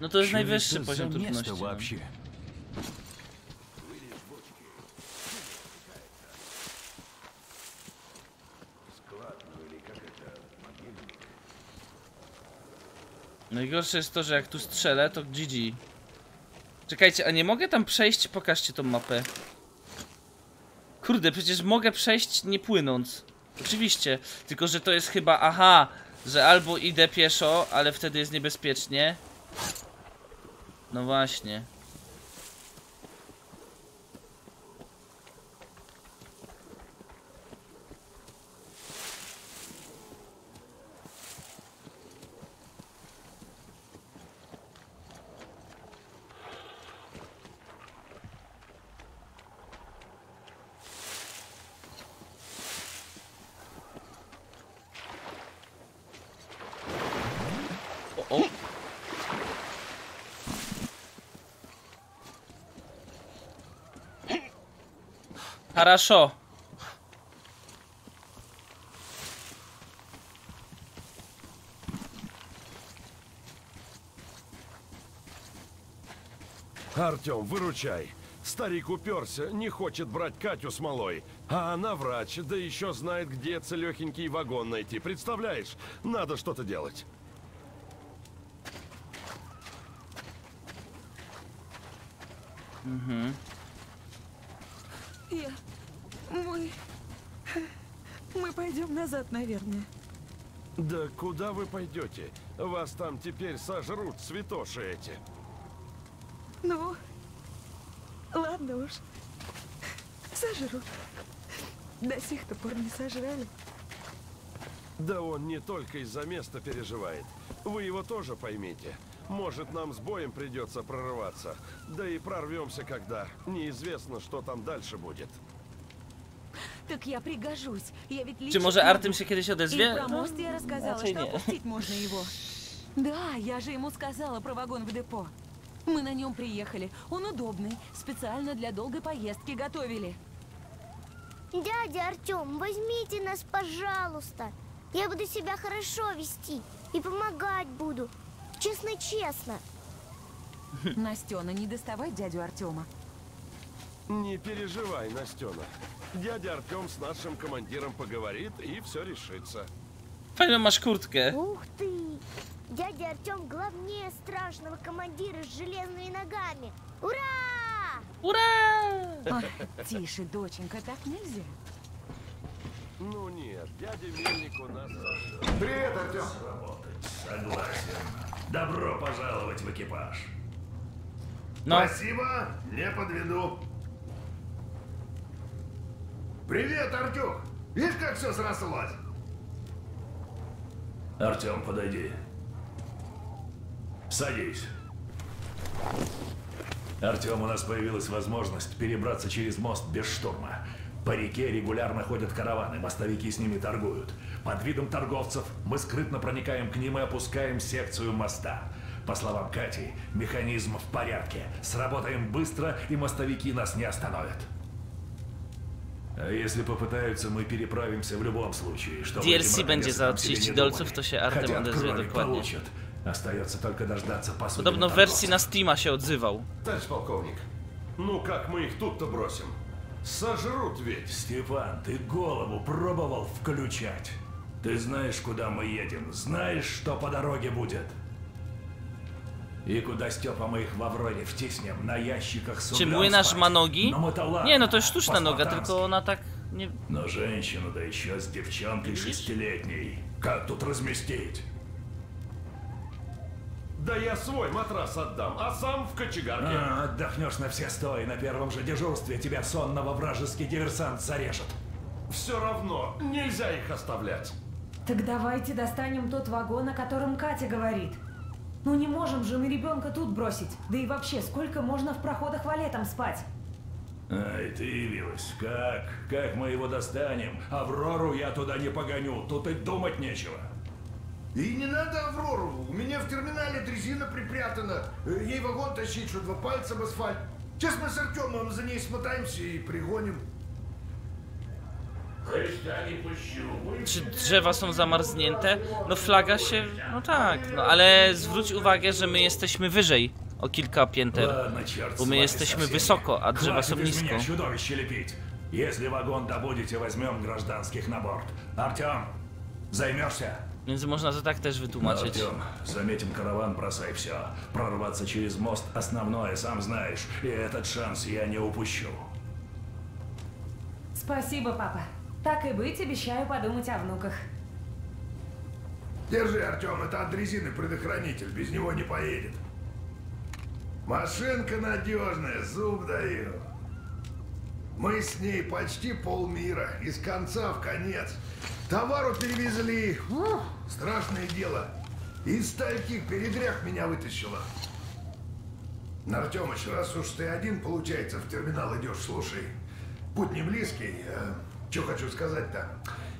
No to jest najwyższy poziom trudności. No. Najgorsze jest to, że jak tu strzelę, to GG. Czekajcie, a nie mogę tam przejść? Pokażcie tą mapę. Kurde, przecież mogę przejść nie płynąc. Oczywiście, tylko że to jest chyba, aha, że albo idę pieszo, ale wtedy jest niebezpiecznie. No właśnie. Хорошо. Артём, выручай. Старик уперся, не хочет брать Катю с малой. А она врач, да еще знает, где целехенький вагон найти. Представляешь? Надо что-то делать. Угу. Пойдем назад, наверное. Да куда вы пойдете? Вас там теперь сожрут святоши эти. Ну, ладно уж. Сожрут. До сих-то пор не сожрали. Да он не только из-за места переживает. Вы его тоже поймите. Может, нам с боем придется прорываться. Да и прорвемся когда. Неизвестно, что там дальше будет. Так я пригожусь. Я ведь лично... Czy może Artym się kiedyś odezwie? Про мост я рассказала, что опустить можно его. Да, я же ему сказала про вагон в депо. Мы на нем приехали. Он удобный. Специально для долгой поездки готовили. Дядя Артём, возьмите нас, пожалуйста. Я буду себя хорошо вести и помогать буду. Честно-честно. Настёна, не доставай дядю Артёма. Не переживай, Настёна. Дядя Артём с нашим командиром поговорит, и все решится. Файно маешь куртку. Ух ты! Дядя Артём главнее страшного командира с железными ногами. Ура! Ура! Ах, тише, доченька, так нельзя. Ну нет, дядя Мельник у нас... Привет, Артём! Согласен. Добро пожаловать в экипаж. Но... Спасибо, не подведу. Привет, Артём! Видишь, как все срослось? Артём, подойди. Садись. Артём, у нас появилась возможность перебраться через мост без штурма. По реке регулярно ходят караваны, мостовики с ними торгуют. Под видом торговцев мы скрытно проникаем к ним и опускаем секцию моста. По словам Кати, механизм в порядке. Сработаем быстро, и мостовики нас не остановят. А если попытаются, мы переправимся в любом случае. DLC będzie za 30 dolców, to się Artem odezwie dokładnie. Остается только дождаться посуды. Podobno w wersji na Steama się odzywał. Товарищ полковник, ну как мы их тут-то бросим? Сожрут ведь. Степан, ты голову пробовал включать? Ты знаешь, куда мы едем, знаешь, что по дороге будет. И куда, Степа, мы их в Авроре wciśniemy, na jasikach с углем. Czy młynarz ma nogi? Nie, no to jest sztuczna noga, tylko ona tak nie... No женщину, да еще с девчонкой шестилетней. Как тут разместить? Да я свой матрас отдам, а сам в кочегарке. А, отдохнешь на все сто, и на первом же дежурстве тебя сонного вражеский диверсант зарежет. Все равно нельзя их оставлять. Так давайте достанем тот вагон, о котором Катя говорит. Ну не можем же мы ребенка тут бросить. Да и вообще, сколько можно в проходах валетом спать? Ай, ты явилась. Как мы его достанем? Аврору я туда не погоню, тут и думать нечего. И не надо Аврору, у меня в терминале дрезина припрятана. Ей вагон тащить, что два пальца в асфальт. Сейчас мы с Артемом за ней смотаемся и пригоним. Czy drzewa są zamarznięte? No flaga się... No tak, no ale zwróć uwagę, że my jesteśmy wyżej o kilka pięter. Bo my jesteśmy wysoko, a drzewa są nisko. Jeśli wagon dobudzicie, weźmiemy grażdanskich na bord. Artyom, zajmiesz się? Więc można to tak też wytłumaczyć. Артём, заметим караван, бросай все. Прорваться через мост основное, сам знаешь. И этот шанс я не упущу. Спасибо, папа. Так и быть, обещаю подумать о внуках. Держи, Артём, это от резины предохранитель, без него не поедет. Машинка надежная, зуб даю. Мы с ней почти полмира, из конца в конец. Товару перевезли. Страшное дело. Из стольких передрях меня вытащило. Артёмыч, раз уж ты один, получается, в терминал идешь, слушай. Путь не близкий. Чё хочу сказать-то?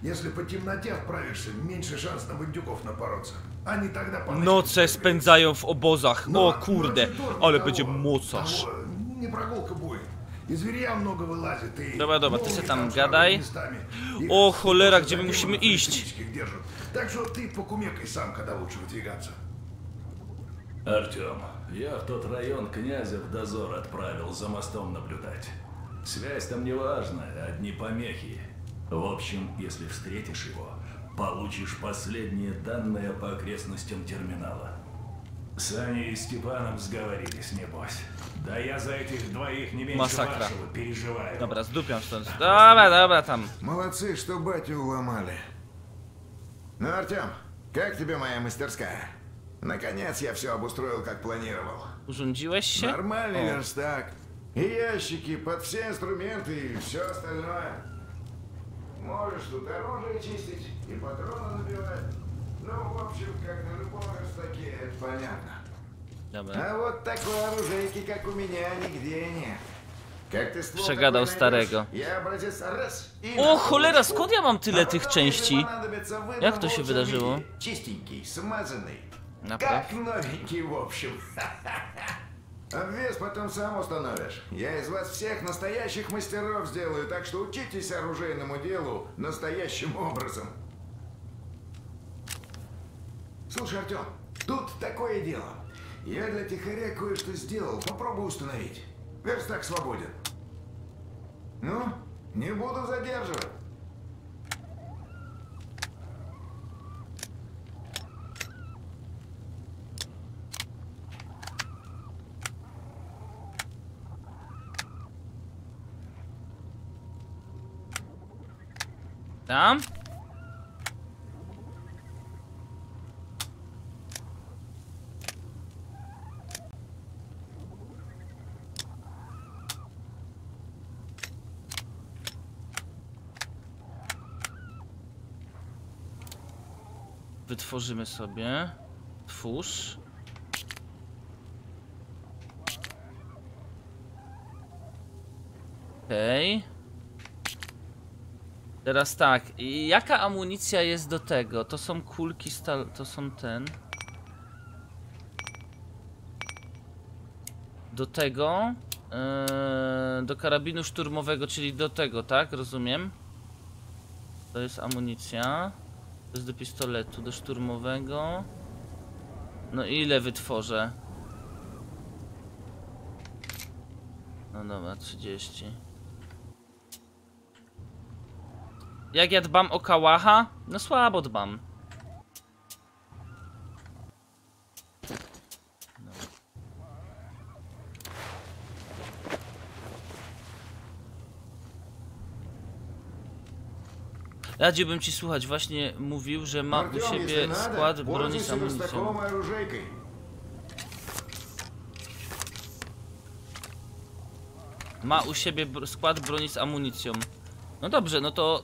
Если по темноте отправишься, меньше шанс на бандюков напороться. Они тогда поночуют. Noce spędzają w obozach. O kurde, ale będzie mocarz. Nie прогулка будет. Dobra, dobra, ty się tam gadaj. O cholera, gdzie my musimy iść? Артём, я в тот район князя в дозор отправил за мостом наблюдать. Связь там не важна, одни помехи. В общем, если встретишь его, получишь последние данные по окрестностям терминала. С Аней и Степаном сговорились, небось. Да я за этих двоих не меньше вашего переживаю. Dobra, zdupiam stąd. Dobra, dobra, tam. Молодцы, что батю уломали. Ну, Артём, как тебе моя мастерская? Наконец я все обустроил, как планировал. Урządziłeś się? Нормальный верстак. И ящики под все инструменты и все остальное. Можешь тут оружие чистить и патроны набивать. Ну, в общем, как на любом верстаке, это понятно. А вот такой оружейки, как у меня, нигде нет. Przegadał starego. O cholera, skąd ja mam tyle tych części? Jak to się wydarzyło? Naprawdę? Я для тихаря кое-что сделал, попробую установить. Верстак свободен. Ну, не буду задерживать. Там? Wytworzymy sobie. Twórz. Okej. Teraz tak. Jaka amunicja jest do tego? To są kulki stal... To są ten. Do tego. Do karabinu szturmowego, czyli do tego, tak? Rozumiem. To jest amunicja. To jest do pistoletu, do szturmowego. No ile wytworzę? No dobra, 30. Jak ja dbam o kałacha? No słabo dbam. No. Radziłbym ci słuchać, właśnie mówił, że ma u siebie skład broni z amunicją. Ma u siebie skład broni z amunicją. No dobrze, no to...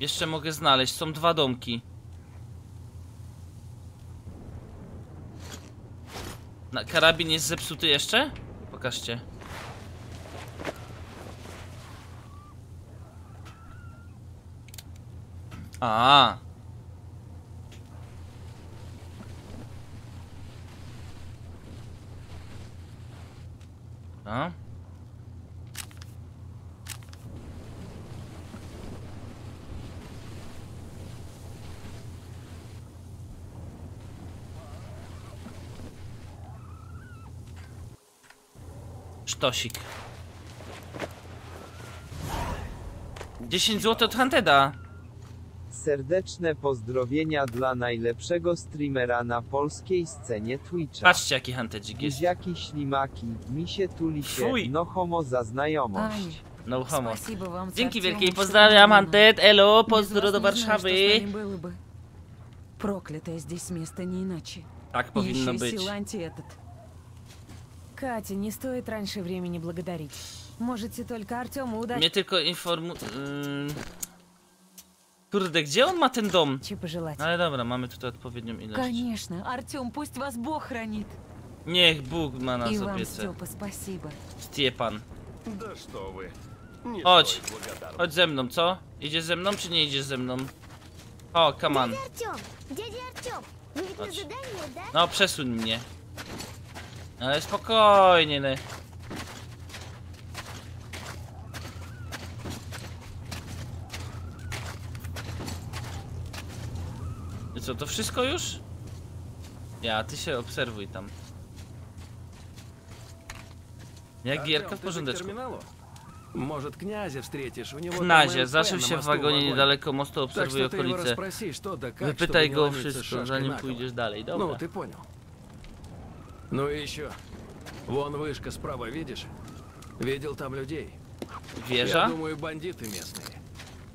Jeszcze mogę znaleźć, są dwa domki. Karabin jest zepsuty jeszcze? Pokażcie. A. A. Sztosik. 10 zł od Hunteda. Serdeczne pozdrowienia dla najlepszego streamera na polskiej scenie Twitcha. Patrzcie jaki hantedzik jest. Buziaki, ślimaki, misie tulisie, no homo za znajomość. No homo. Dzięki wielkiej, pozdrawiam Hanted, elo, pozdro do Warszawy. Tak powinno być. Katia, nie стоит раньше времени благодарить. Możecie tylko Artyomu udać. Mnie tylko informuj... Kurde, gdzie on ma ten dom? Ale dobra, mamy tutaj odpowiednią ilość. Niech Bóg ma nas opiece. Stepan. Chodź. Chodź ze mną, co? Idziesz ze mną, czy nie idziesz ze mną? O, come on. Chodź. No, przesuń mnie. Ale spokojnie, no. Co, to wszystko już? Ja, ty się obserwuj tam. Jak gierka w porządeczku. Knazie, zaszył się w wagonie niedaleko mostu, obserwuj okolice. Wypytaj go o wszystko, zanim pójdziesz dalej, dobra. No, ty понял. No i jeszcze. Won wyżka z prawa, widzisz? Widział tam ludzi. Wieża?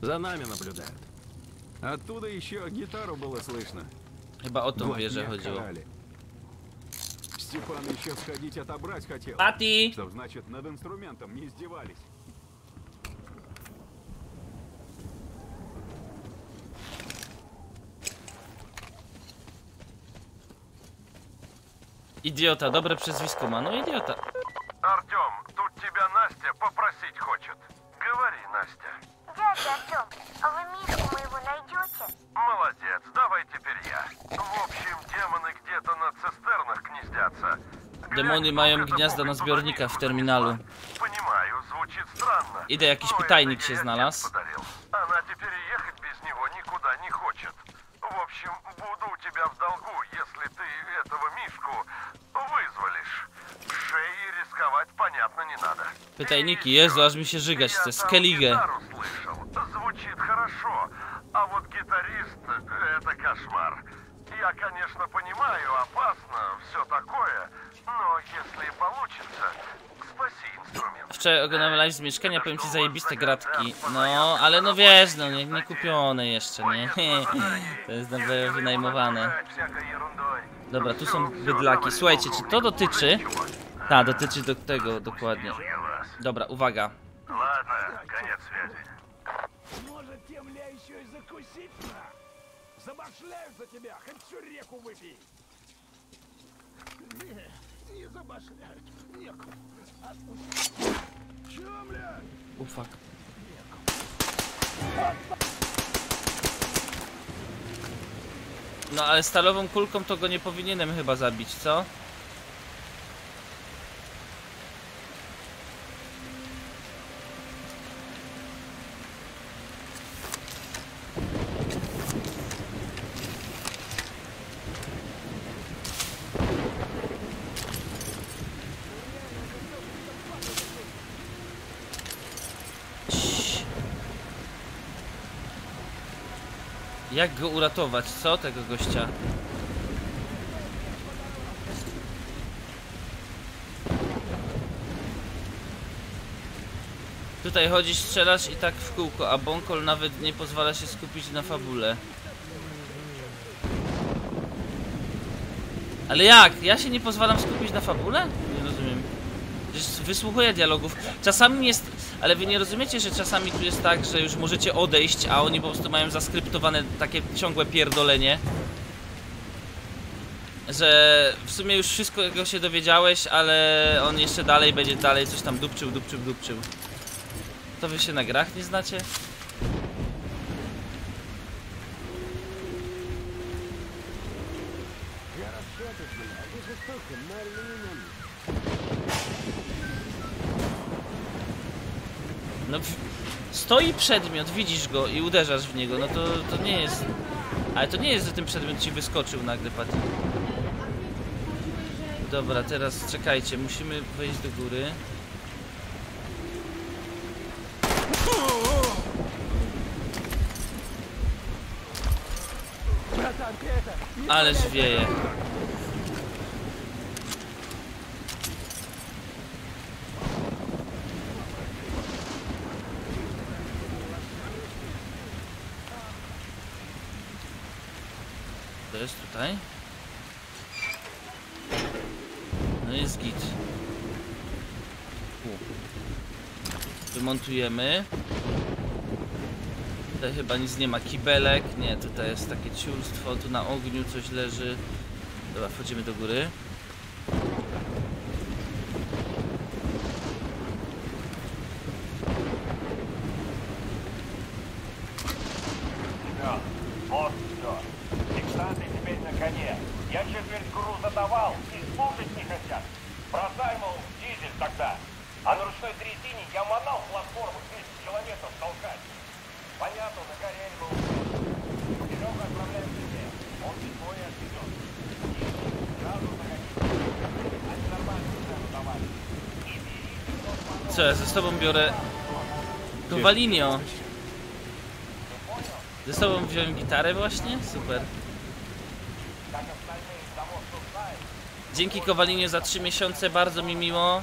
Za nami naблюдают. Оттуда еще гитару было слышно. Chyba o tą wieżę chodziło. Степан еще сходить отобрать хотел. А ты? Что значит, над инструментом не издевались. Idiota, dobre przezwisko ma, no idiota. Артём, тут тебя Настя попросить хочет. Говори, Настя. Дядя Артём, а вы мишку моего найдёте? Молодец, давай теперь я. В общем, демоны где-то на цистернах гнездятся. Demony mają gniazda na zbiornikach w terminalu. Idę, jakiś pytajnik się znalazł. Pytajniki, Jezu, aż mi się żygać chce. Skellige. Wczoraj oglądałem live z mieszkania, powiem ci, zajebiste gratki. No, ale no wiesz, no nie kupione jeszcze, nie? To jest nawet wynajmowane. Dobra, tu są bydlaki. Słuchajcie, czy to dotyczy? Tak, dotyczy do tego dokładnie. Dobra, uwaga. Ufak. No ale stalową kulką to go nie powinienem chyba zabić, co? Jak go uratować? Co tego gościa? Tutaj chodzisz, strzelasz i tak w kółko, a Bąkol nawet nie pozwala się skupić na fabule. Ale jak? Ja się nie pozwalam skupić na fabule? Nie rozumiem. Wysłuchuję dialogów. Czasami jest... Ale wy nie rozumiecie, że czasami tu jest tak, że już możecie odejść, a oni po prostu mają zaskryptowane takie ciągłe pierdolenie. Że w sumie już wszystko go się dowiedziałeś, ale on jeszcze dalej będzie coś tam dupczył. To wy się na grach nie znacie? No, stoi przedmiot, widzisz go i uderzasz w niego, no to nie jest... Ale to nie jest, że ten przedmiot ci wyskoczył nagle, patrz. Dobra, teraz czekajcie, musimy wejść do góry. Ależ wieje. Jest tutaj. No jest git. Wymontujemy. Tutaj chyba nic nie ma. Kibelek. Nie, tutaj jest takie ciulstwo. Tu na ogniu coś leży. Dobra, wchodzimy do góry. Co ja ze sobą biorę? Kowalinio. Ze sobą wziąłem gitarę właśnie? Super. Dzięki Kowalinio za 3 miesiące, bardzo mi miło.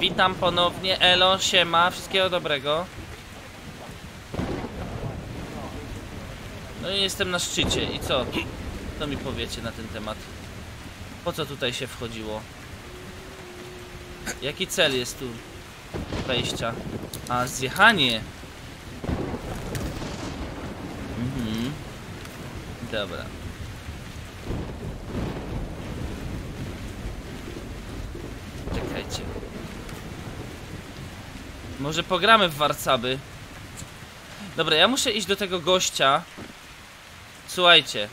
Witam ponownie, elo, siema, wszystkiego dobrego. No jestem na szczycie i co? Co mi powiecie na ten temat? Po co tutaj się wchodziło? Jaki cel jest tu wejścia? A, zjechanie! Mhm. Dobra. Czekajcie. Może pogramy w warcaby? Dobra, ja muszę iść do tego gościa. Słuchajcie.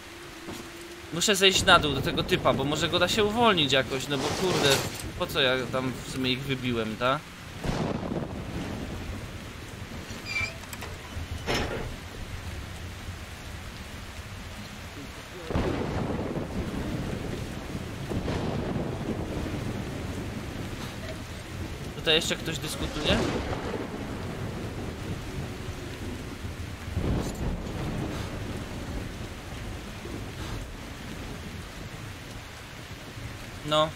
Muszę zejść na dół do tego typa, bo może go da się uwolnić jakoś, no bo kurde, po co ja tam w sumie ich wybiłem, tak? Tutaj jeszcze ktoś dyskutuje? No.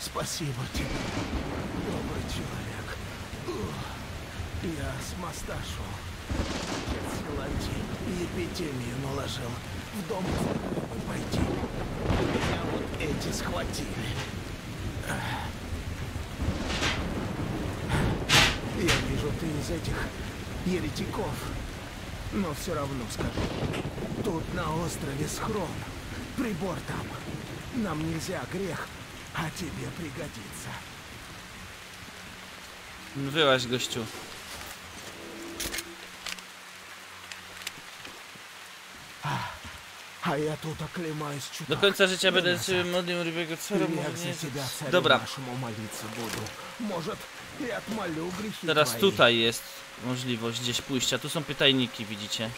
Спасибо тебе, добрый человек. Я с моста шел. Отец Лантин эпидемию наложил. В дом пойти. Меня вот эти схватили. Я вижу, ты из этих... еретиков. Но все равно скажу. Тут на острове схрон. Прибор там. Нам нельзя, грех. А тебе пригодится. Вылазь, гостю. А я тут оклемаюсь чудак. До конца жизни będę молодым ребенком. Dobra. Может, и отмолю грехи. Teraz tutaj jest możliwość gdzieś pójścia. Tu są pytajniki, widzicie.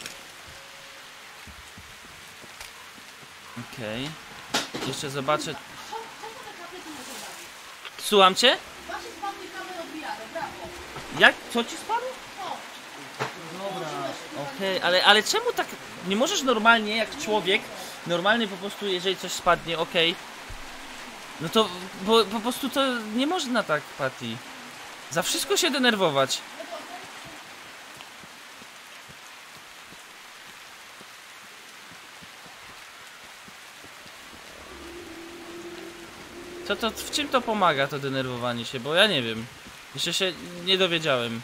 Okej. Okay. Jeszcze zobaczę. Słucham cię? Jak? Co ci spadło? Dobra. Okej, okay. ale czemu tak? Nie możesz normalnie, jak człowiek, normalnie po prostu, jeżeli coś spadnie, okej. Okay. No to, bo po prostu to nie można tak, Patty. Za wszystko się denerwować. To w czym to pomaga, to denerwowanie się? Bo ja nie wiem. Jeszcze się nie dowiedziałem.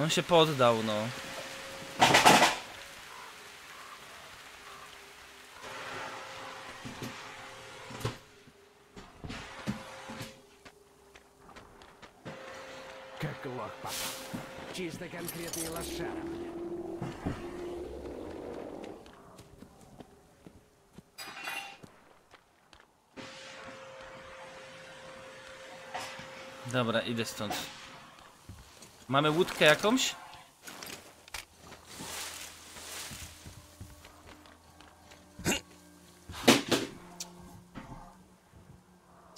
On się poddał, no. Как лох, папа. Чисто конкретный лошара. Dobra, idę stąd. Mamy łódkę jakąś?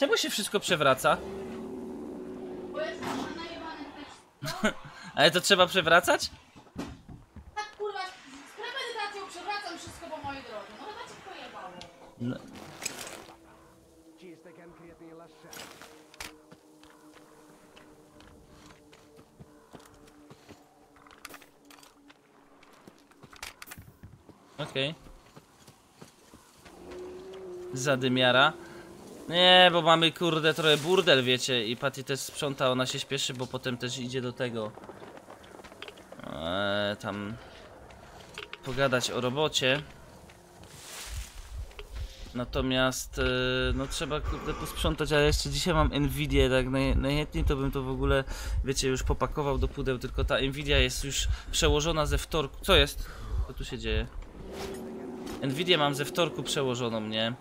Czemu się wszystko przewraca? Ale to trzeba przewracać? Tak kurwa, z premedytacją przewracam wszystko po mojej drodze. No chyba cię pojebało. Okej. Zadymiara. Nie, bo mamy kurde trochę burdel, wiecie. I Patty też sprząta, ona się śpieszy, bo potem też idzie do tego tam pogadać o robocie. Natomiast no trzeba kurde posprzątać, ale jeszcze dzisiaj mam Nvidię, tak najchętniej to bym to w ogóle, wiecie, już popakował do pudeł. Tylko ta Nvidia jest już przełożona ze wtorku. Co jest? Co tu się dzieje? Nvidię mam ze wtorku przełożoną, nie?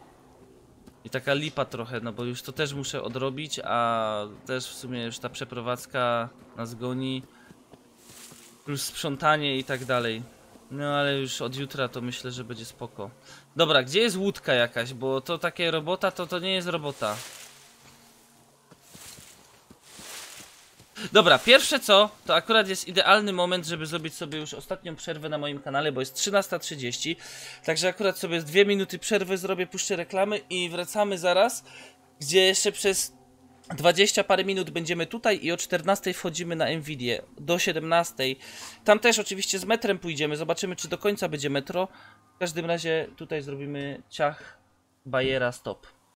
I taka lipa trochę, no bo już to też muszę odrobić, a też w sumie już ta przeprowadzka nas goni. Plus sprzątanie i tak dalej. No ale już od jutra to myślę, że będzie spoko. Dobra, gdzie jest łódka jakaś? Bo to takie robota, to nie jest robota. Dobra, pierwsze co, to akurat jest idealny moment, żeby zrobić sobie już ostatnią przerwę na moim kanale, bo jest 13:30. Także akurat sobie 2 minuty przerwy zrobię, puszczę reklamy i wracamy zaraz, gdzie jeszcze przez 20 parę minut będziemy tutaj i o 14 wchodzimy na Nvidię, do 17. Tam też oczywiście z metrem pójdziemy, zobaczymy czy do końca będzie metro. W każdym razie tutaj zrobimy ciach, bajera, stop.